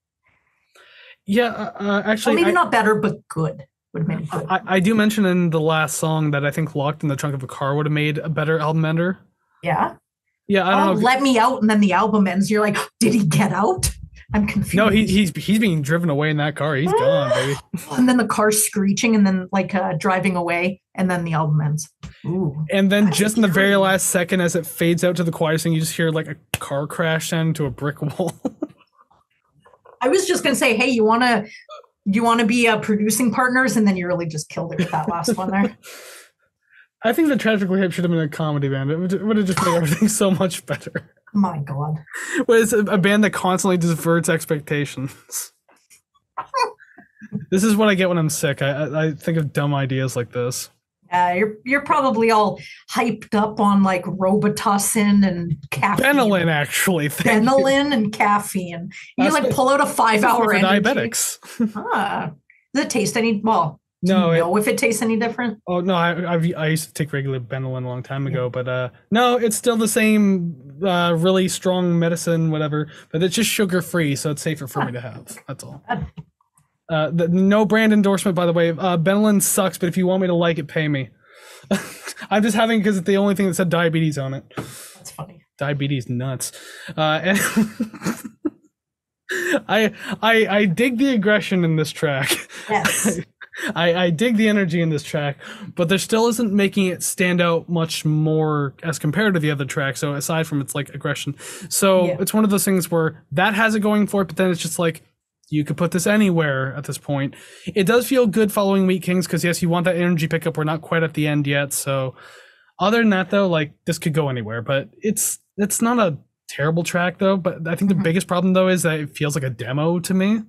Yeah, actually... Well, maybe not better, but good. Would have made it good. I do mention in the last song that I think Locked in the Trunk of a Car would have made a better album ender. Yeah? Yeah, I don't know. Let me out, and then the album ends. You're like, did he get out? I'm confused. No, he's being driven away in that car. He's gone, baby. And then the car's screeching, and then like driving away, and then the album ends. Ooh. And then just in the very last second, as it fades out to the quietest thing, you just hear like a car crash into a brick wall. I was just going to say, hey, you want to be producing partners? And then you really just killed it with that last one there. I think The Tragically Hip should have been a comedy band. It would have just made everything so much better. My God. Well, it's a band that constantly diverts expectations. This is what I get when I'm sick. I think of dumb ideas like this. You're probably all hyped up on like Robitussin and caffeine. Benylin, actually. Benylin and caffeine. You like pull out a 5-hour energy. Diabetics. Does it taste any? Well, no. Do you know if it tastes any different? Oh no, I used to take regular Benylin a long time ago, but no, it's still the same really strong medicine, whatever. But it's just sugar free, so it's safer for me to have. That's all. No brand endorsement, by the way. Benylin sucks, but if you want me to like it, pay me. I'm just having it because it's the only thing that said diabetes on it. That's funny. Diabetes nuts. And I dig the aggression in this track. Yes. I dig the energy in this track, but there still isn't making it stand out much more as compared to the other track. So aside from its like aggression, It's one of those things where that has it going for it, but then it's just like, you could put this anywhere at this point. It does feel good following Wheat Kings because, yes, you want that energy pickup. We're not quite at the end yet. So other than that, though, like this could go anywhere. But it's not a terrible track, though. But I think the biggest problem, though, is that it feels like a demo to me.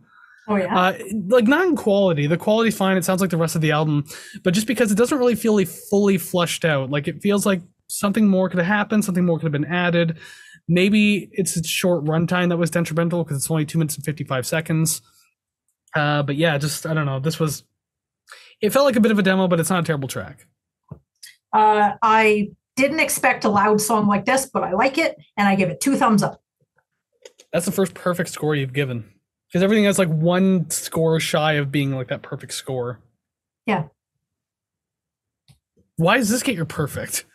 Oh, yeah. Like not in quality. The quality's fine. It sounds like the rest of the album. But just because it doesn't really feel like fully fleshed out. Like it feels like something more could have happened. Something more could have been added. Maybe it's a short runtime that was detrimental because it's only 2 minutes and 55 seconds. But yeah, just, I don't know. It felt like a bit of a demo, but it's not a terrible track. I didn't expect a loud song like this, but I like it. And I give it 2 thumbs up. That's the first perfect score you've given. Because everything has like one score shy of being like that perfect score. Yeah. Why does this get your perfect?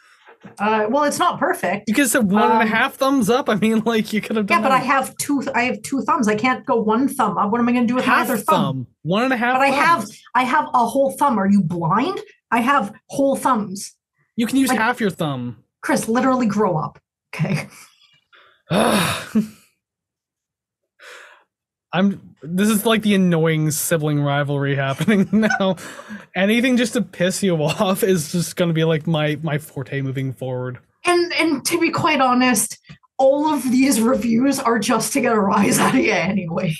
Well, it's not perfect. You could have said 1.5 thumbs up. I mean, like, you could have done. Yeah, but that. I have two thumbs. I can't go one thumb up. What am I going to do with half another thumb? 1.5. But I have a whole thumb. Are you blind? I have whole thumbs. You can use like, half your thumb. Chris, literally grow up. Okay. This is like the annoying sibling rivalry happening now. Anything just to piss you off is just going to be like my forte moving forward. And to be quite honest, all of these reviews are just to get a rise out of you anyways.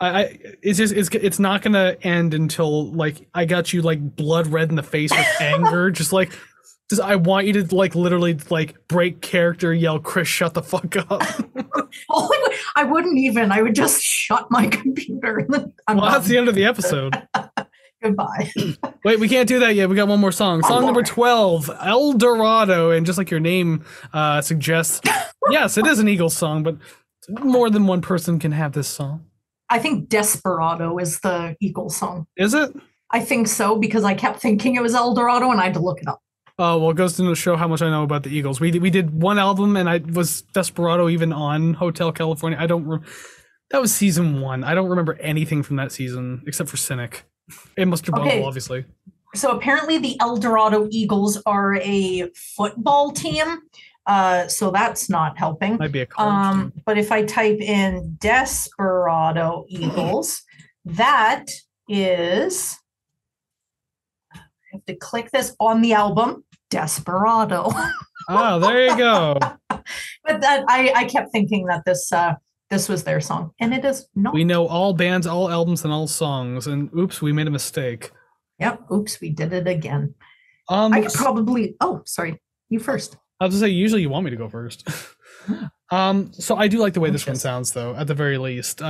It's not going to end until like I got you like blood red in the face with anger. Just like, I want you to like literally like break character, yell, Chris, shut the fuck up. I wouldn't even. I would just shut my computer. Well, that's the end of the episode. Goodbye. Wait, we can't do that yet. We got one more song. Song number 12, Eldorado. And just like your name suggests, yes, it is an Eagles song, but more than one person can have this song. I think Desperado is the Eagles song. Is it? I think so, because I kept thinking it was Eldorado and I had to look it up. Oh, well, it goes to show how much I know about the Eagles. We did one album, and I was Desperado even on Hotel California. I don't that was season 1. I don't remember anything from that season except for Cynic and Mr. Bumble, obviously. So apparently the Eldorado Eagles are a football team, so that's not helping. Might be a college team. But if I type in Desperado Eagles, that is... I have to click this on the album. Desperado. Oh, there you go. But that I kept thinking that this was their song, and it is not. We know all bands, all albums, and all songs. And oops, we made a mistake. Yep. Oops, we did it again. I could probably. Oh, sorry. You first. I was gonna say. Usually, you want me to go first. So I do like the way this one sounds, though. At the very least.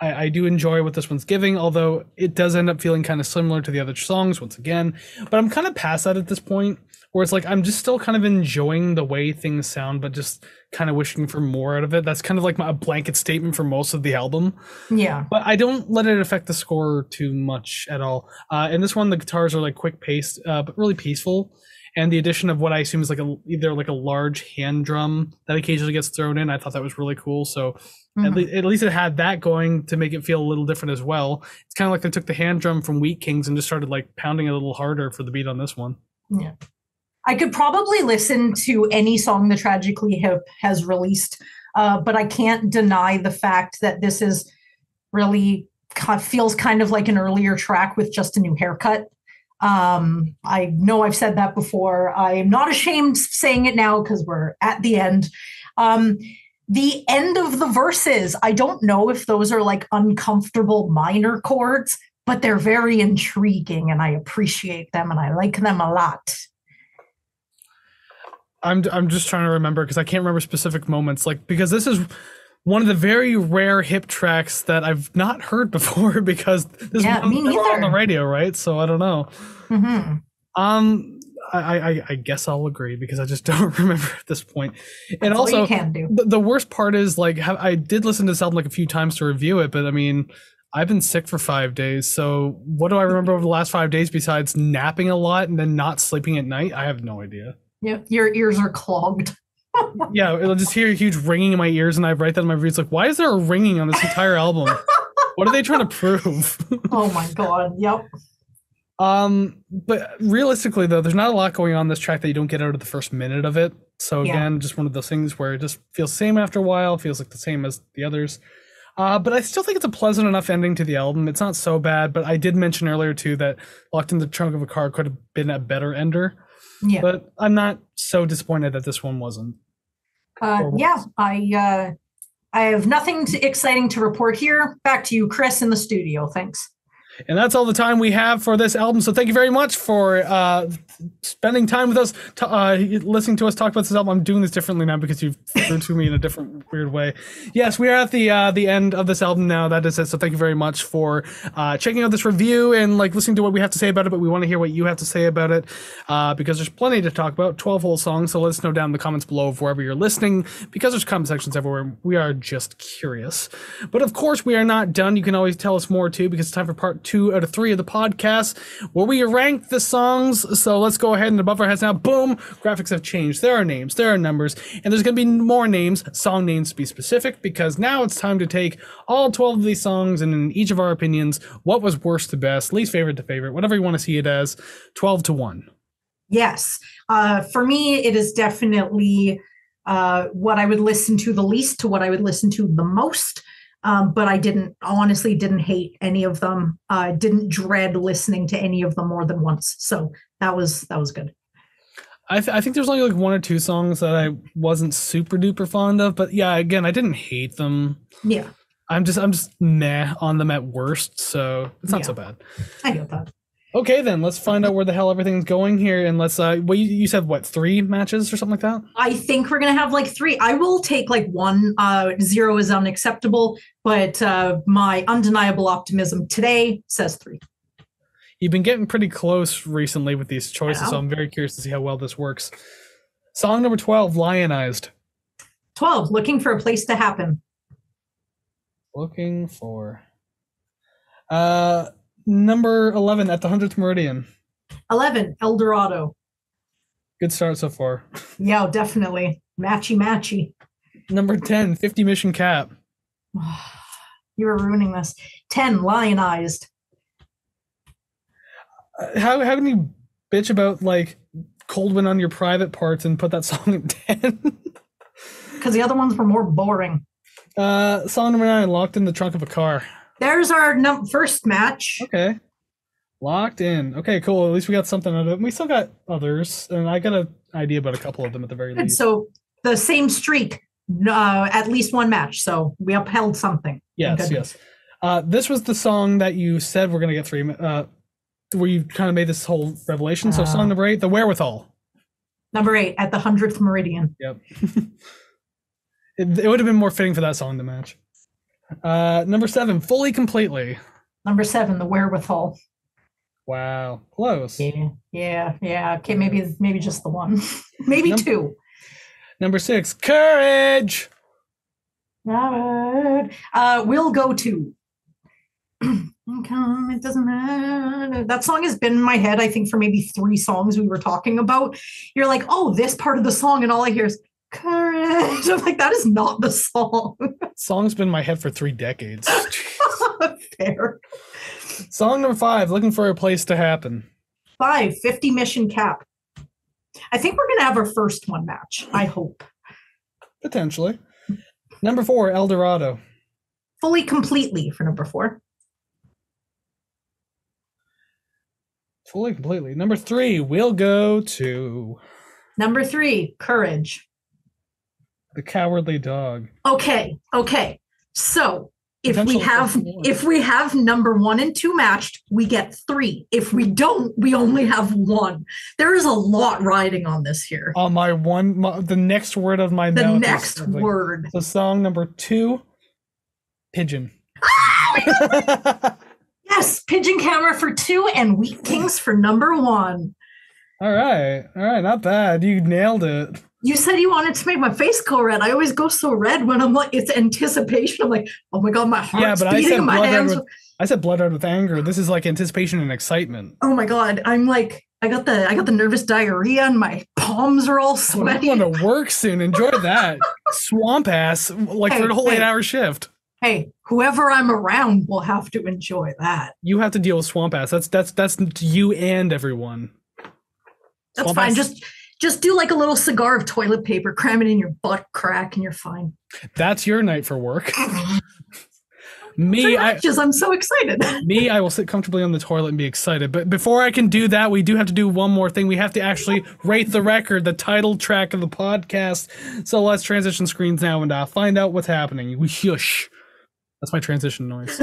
I do enjoy what this one's giving, although it does end up feeling kind of similar to the other songs once again. But I'm kind of past that at this point, where it's like I'm just still kind of enjoying the way things sound, but just kind of wishing for more out of it. That's kind of like a blanket statement for most of the album. Yeah. But I don't let it affect the score too much at all. In this one, the guitars are like quick-paced, but really peaceful. And the addition of what I assume is like either a large hand drum that occasionally gets thrown in. I thought that was really cool. So at least it had that going to make it feel a little different as well. It's kind of like they took the hand drum from Wheat Kings and just started like pounding it a little harder for the beat on this one. Yeah. I could probably listen to any song The Tragically Hip has released, but I can't deny the fact that this is really feels kind of like an earlier track with just a new haircut. I know I've said that before. I'm not ashamed saying it now because we're at the end. The end of the verses, I don't know if those are like uncomfortable minor chords, but they're very intriguing and I appreciate them and I like them a lot. I'm just trying to remember because I can't remember specific moments, like, because this is one of the very rare hip tracks that I've not heard before, because this one never on the radio, right? So I don't know. Mm-hmm. I guess I'll agree because I just don't remember at this point. And that's also, you can do. The worst part is like I did listen to this album like a few times to review it, but I mean, I've been sick for 5 days. So what do I remember over the last 5 days besides napping a lot and then not sleeping at night? I have no idea. Yeah, your ears are clogged. Yeah, it'll just hear a huge ringing in my ears, and I write that in my reviews. Like, why is there a ringing on this entire album? What are they trying to prove? Oh my god! Yep. But realistically, though, there's not a lot going on this track that you don't get out of the first minute of it. So again, just one of those things where it just feels the same after a while. Feels like the same as the others. But I still think it's a pleasant enough ending to the album. It's not so bad. But I did mention earlier too that Locked in the Trunk of a Car could have been a better ender. Yeah. But I'm not so disappointed that this one wasn't. I have nothing exciting to report here. Back to you, Chris, in the studio. Thanks. And that's all the time we have for this album. So thank you very much for spending time with us, listening to us talk about this album. I'm doing this differently now because you've thrown to me in a different weird way. Yes, we are at the end of this album now. That is it. So thank you very much for checking out this review and like listening to what we have to say about it. But we want to hear what you have to say about it because there's plenty to talk about. 12 whole songs. So let us know down in the comments below of wherever you're listening, because there's comment sections everywhere. We are just curious. But of course, we are not done. You can always tell us more too, because it's time for part 2 out of 3 of the podcast where we rank the songs. So let's go ahead and above our heads now. Boom! Graphics have changed. There are names. There are numbers. And there's going to be more names, song names to be specific, because now it's time to take all 12 of these songs and in each of our opinions, what was worst to best, least favorite to favorite, whatever you want to see it as, 12-1. Yes. For me, it is definitely what I would listen to the least to what I would listen to the most. But I honestly didn't hate any of them. I didn't dread listening to any of them more than once. So that was good. I think there's only like 1 or 2 songs that I wasn't super duper fond of, but yeah, again, I didn't hate them. Yeah. I'm just meh on them at worst. So it's not so bad. I get that. Okay, then let's find out where the hell everything's going here, and let's. Well, you said what, 3 matches or something like that? I think we're gonna have like 3. I will take like 1. 0 is unacceptable, but my undeniable optimism today says 3. You've been getting pretty close recently with these choices, so I'm very curious to see how well this works. Song number 12, Lionized. 12, Looking for a Place to Happen. Looking for. Number 11, At the Hundredth Meridian. 11, Eldorado. Good start so far. Yeah, definitely. Matchy. Number 10, 50 Mission Cap. You were ruining this. 10, Lionized. How can you bitch about like Cold Wind on Your Private Parts and put that song at 10? Because the other ones were more boring. Song number 9, Locked in the Trunk of a Car. There's our first match. Okay. Locked in. Okay, cool. At least we got something out of it. We still got others, and I got an idea about a couple of them at the very least. So the same streak, at least 1 match. So we upheld something. Yes. This was the song that you said we're going to get 3, where you kind of made this whole revelation. So song number 8, The Wherewithal. Number 8, At the 100th Meridian. Yep. it would have been more fitting for that song to match. Number 7, Fully Completely. Number 7, The Wherewithal. Wow, close. Yeah. Okay, maybe just the one. Maybe 2. Number 6, Courage. We'll go to. It doesn't matter. That song has been in my head, I think, for maybe 3 songs we were talking about. You're like, oh, this part of the song, and all I hear is Courage. I'm like, that is not the song. Song's been in my head for 3 decades. Fair. Song number 5, Looking for a Place to Happen. 5, 50 Mission Cap. I think we're going to have our first 1 match, I hope. Potentially. Number 4, Eldorado. Fully Completely for number 4. Fully Completely. Number 3, We'll Go to. Number 3, Courage. The Cowardly Dog. Okay. So if we have number 1 and 2 matched, we get 3. If we don't, we only have 1. There is a lot riding on this here. On the next word of my mouth. The next word. So song number 2, Pigeon. Yes, Pigeon Camera for 2 and Wheat Kings for number 1. All right, not bad. You nailed it. You said you wanted to make my face go red. I always go so red when I'm like, it's anticipation. I'm like, oh my God, my heart's beating in my hands. I said blood red with anger. This is like anticipation and excitement. Oh my God. I'm like, I got the nervous diarrhea and my palms are all sweaty. I'm going to work soon. Enjoy that. Swamp ass, like for the whole 8-hour shift. Hey, whoever I'm around will have to enjoy that. You have to deal with swamp ass. That's you and everyone. That's swamp fine. Ass. Just do like a little cigar of toilet paper, cram it in your butt crack, and you're fine. That's your night for work. I'm so excited. I will sit comfortably on the toilet and be excited. But before I can do that, we do have to do one more thing. We have to actually rate the record, the title track of the podcast. So let's transition screens now and find out what's happening. That's my transition noise.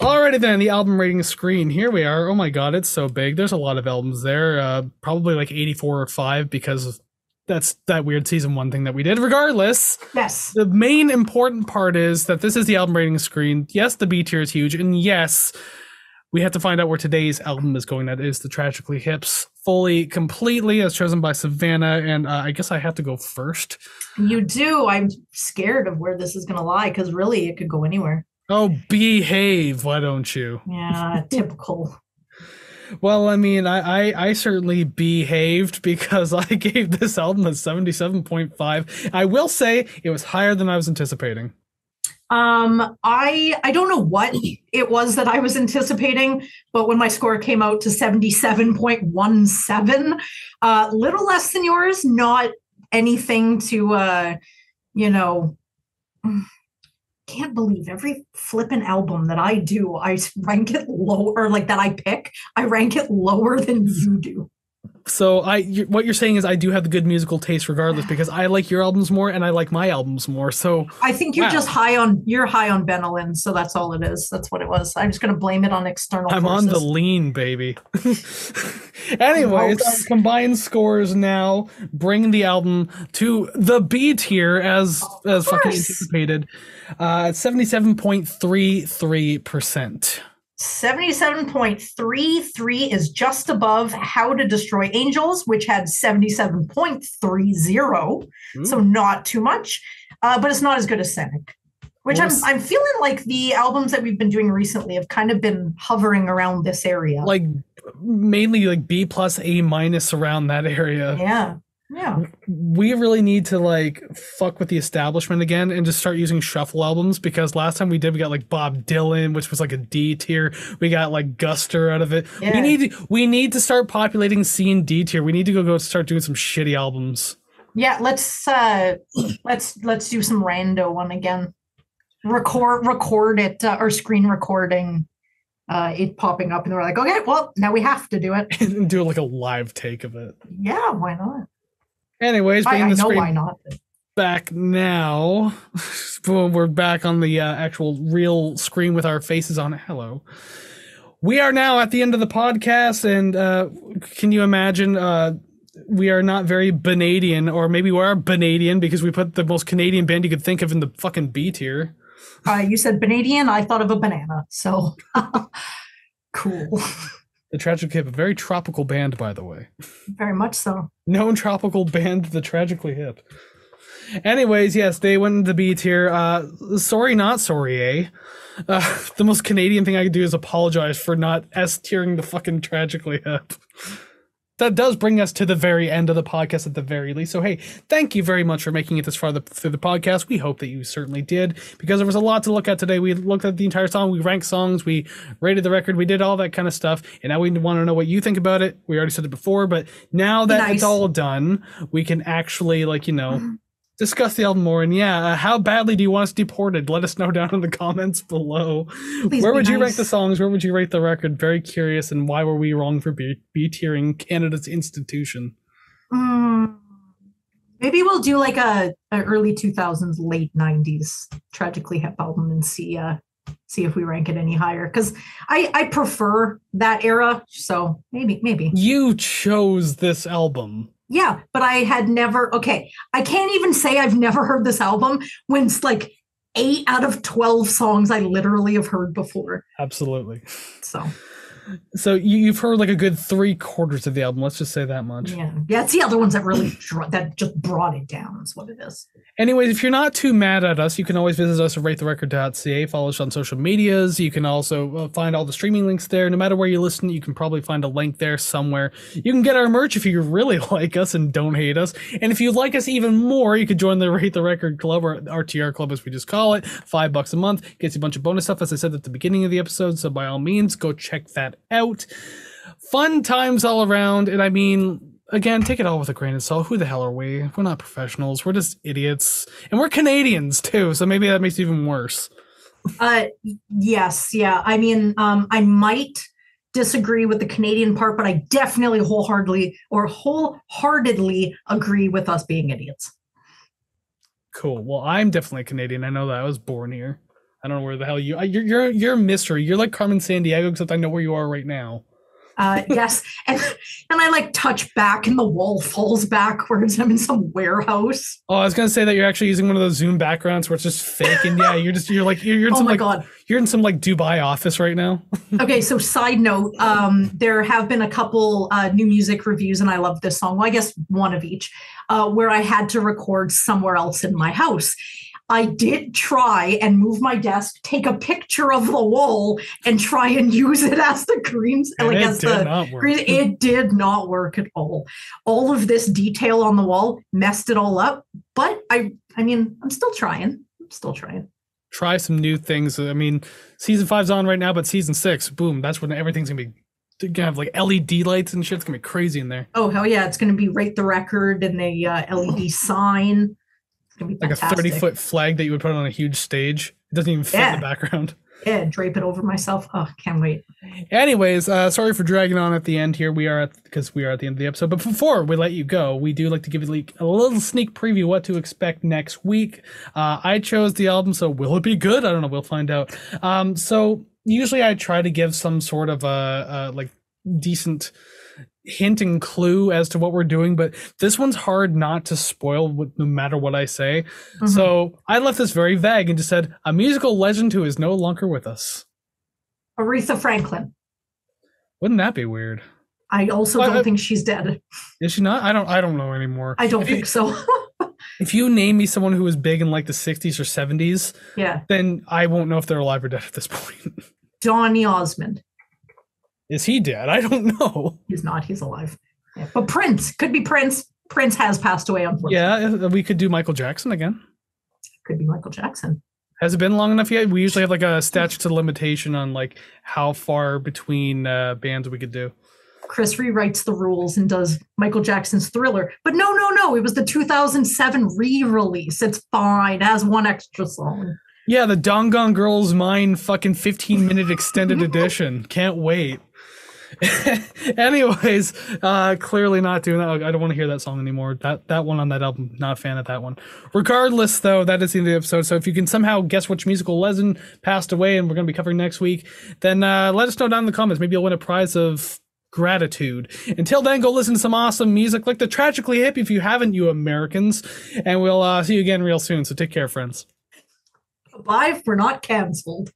Alrighty then, the album rating screen. Here we are. Oh my god, it's so big. There's a lot of albums there. Probably like 84 or 5 because that's that weird season one thing that we did. Regardless, yes, the main important part is that this is the album rating screen. Yes, the B tier is huge, and yes, we have to find out where today's album is going. That is The Tragically Hip's Fully Completely, as chosen by Savannah. And I guess I have to go first. You do. I'm scared of where this is going to lie, because really it could go anywhere. Oh, behave. Why don't you? Yeah, typical. Well, I mean, I certainly behaved because I gave this album a 77.5. I will say it was higher than I was anticipating. I don't know what it was that I was anticipating, but when my score came out to 77.17, little less than yours, not anything to, you know, can't believe every flippin' album that I do, I rank it lower, like that I pick, I rank it lower than you do. So what you're saying is I do have the good musical taste regardless, because I like your albums more and I like my albums more. So I think you're just high on Benelin. So that's all it is. That's what it was. I'm just going to blame it on external forces. I'm on the lean, baby. Anyways, our combined scores now bring the album to the B tier as fucking anticipated. 77.33%. 77.33 is just above How to Destroy Angels, which had 77.30, so not too much, but it's not as good as Cynic, which I'm feeling like the albums that we've been doing recently have kind of been hovering around this area, like mainly like B plus, A minus, around that area. Yeah, we really need to like fuck with the establishment again and just start using shuffle albums, because last time we did, we got like Bob Dylan, which was like a D tier. We got like Guster out of it. Yeah. We need to start populating C and D tier. We need to go start doing some shitty albums. Yeah, let's do some rando one again. Record it or screen recording. It popping up, and we're like, okay, well now we have to do it and do like a live take of it. Yeah, why not? Anyways, being the screen back now, we're back on the actual real screen with our faces on it. Hello. We are now at the end of the podcast, and can you imagine we are not very Benadian, or maybe we are Benadian because we put the most Canadian band you could think of in the fucking B tier. You said Benadian, I thought of a banana, so cool. The Tragically Hip, a very tropical band, by the way. Very much so. Known tropical band, The Tragically Hip. Anyways, yes, they went into the B tier. Sorry, not sorry, eh? The most Canadian thing I could do is apologize for not S-tiering the fucking Tragically Hip. That does bring us to the very end of the podcast at the very least. So, hey, thank you very much for making it this far through the podcast. We hope that you certainly did, because there was a lot to look at today. We looked at the entire song. We ranked songs. We rated the record. We did all that kind of stuff. And now we want to know what you think about it. We already said it before, but now that it's all done, we can actually, like, you know, discuss the album more. And yeah, how badly do you want us deported? Let us know down in the comments below. Please, where would you rank the songs? Where would you rate the record? Very curious. And why were we wrong for B-tiering Canada's institution? Maybe we'll do like a early 2000s, late 90s Tragically Hip album and see if we rank it any higher, because I prefer that era. So maybe. You chose this album. Yeah, but I had never. Okay, I can't even say I've never heard this album when it's like 8 out of 12 songs I literally have heard before. Absolutely. So you've heard like a good 3/4 of the album. Let's just say that much. Yeah. It's the other ones that really that just brought it down is what it is. Anyways, if you're not too mad at us, you can always visit us at ratetherecord.ca. Follow us on social medias. You can also find all the streaming links there. No matter where you listen, you can probably find a link there somewhere. You can get our merch if you really like us and don't hate us. And if you like us even more, you could join the Rate the Record Club, or RTR Club as we just call it. $5 a month gets you a bunch of bonus stuff, as I said at the beginning of the episode. So by all means, go check that out. Fun times all around, and I mean, again, take it all with a grain of salt. Who the hell are we? We're not professionals. We're just idiots, and we're Canadians too, so maybe that makes it even worse. Yes, I mean, I might disagree with the Canadian part, but I definitely wholeheartedly agree with us being idiots. Cool. Well, I'm definitely Canadian. I know that. I was born here. I don't know where the hell you are. You're a mystery. You're like Carmen Sandiego, except I know where you are right now. Yes. And I like touch back and the wall falls backwards. I'm in some warehouse. Oh, I was going to say that you're actually using one of those Zoom backgrounds where it's just fake. And yeah, you're in some God. You're in some like Dubai office right now. Okay. So side note, there have been a couple new music reviews and I love this song. Well, I guess one of each where I had to record somewhere else in my house. I did try and move my desk, take a picture of the wall, and try and use it as the green. It did not work at all. All of this detail on the wall messed it all up. But I mean, I'm still trying. Try some new things. I mean, season 5's on right now, but season 6, boom, that's when everything's gonna be. They're gonna have like LED lights and shit. It's gonna be crazy in there. Oh hell yeah! It's gonna be Rate the Record and the LED sign. Like fantastic. A 30-foot flag that you would put on a huge stage. It doesn't even fit in the background. Yeah, drape it over myself. Oh, can't wait. Anyways, sorry for dragging on at the end here. We are at the end of the episode. But before we let you go, we do like to give you like a little sneak preview what to expect next week. I chose the album, so will it be good? I don't know. We'll find out. So usually I try to give some sort of a like decent hint and clue as to what we're doing, but this one's hard not to spoil no matter what I say. Mm-hmm. So I left this very vague and just said, a musical legend who is no longer with us. Aretha Franklin. Wouldn't that be weird? I also don't think she's dead. Is she not? I don't know anymore. I don't think so. If you name me someone who was big in like the 60s or 70s, then I won't know if they're alive or dead at this point. Donny Osmond. Is he dead? I don't know. He's not. He's alive. Yeah. But Prince. Could be Prince. Prince has passed away, unfortunately. Yeah, we could do Michael Jackson again. Could be Michael Jackson. Has it been long enough yet? We usually have like a statute of limitation on like how far between bands we could do. Chris rewrites the rules and does Michael Jackson's Thriller. But no. It was the 2007 re-release. It's fine. It has one extra song. Yeah, the Downtown Girls Mine fucking 15-minute extended edition. Can't wait. Anyways, clearly not doing that. I don't want to hear that song anymore. That one on that album, not a fan of that one. Regardless, though, that is the end of the episode. So if you can somehow guess which musical legend passed away and we're going to be covering next week, then let us know down in the comments. Maybe you'll win a prize of gratitude. Until then, go listen to some awesome music like The Tragically Hip if you haven't, you Americans. And we'll see you again real soon. So take care, friends. Bye. If we're not canceled.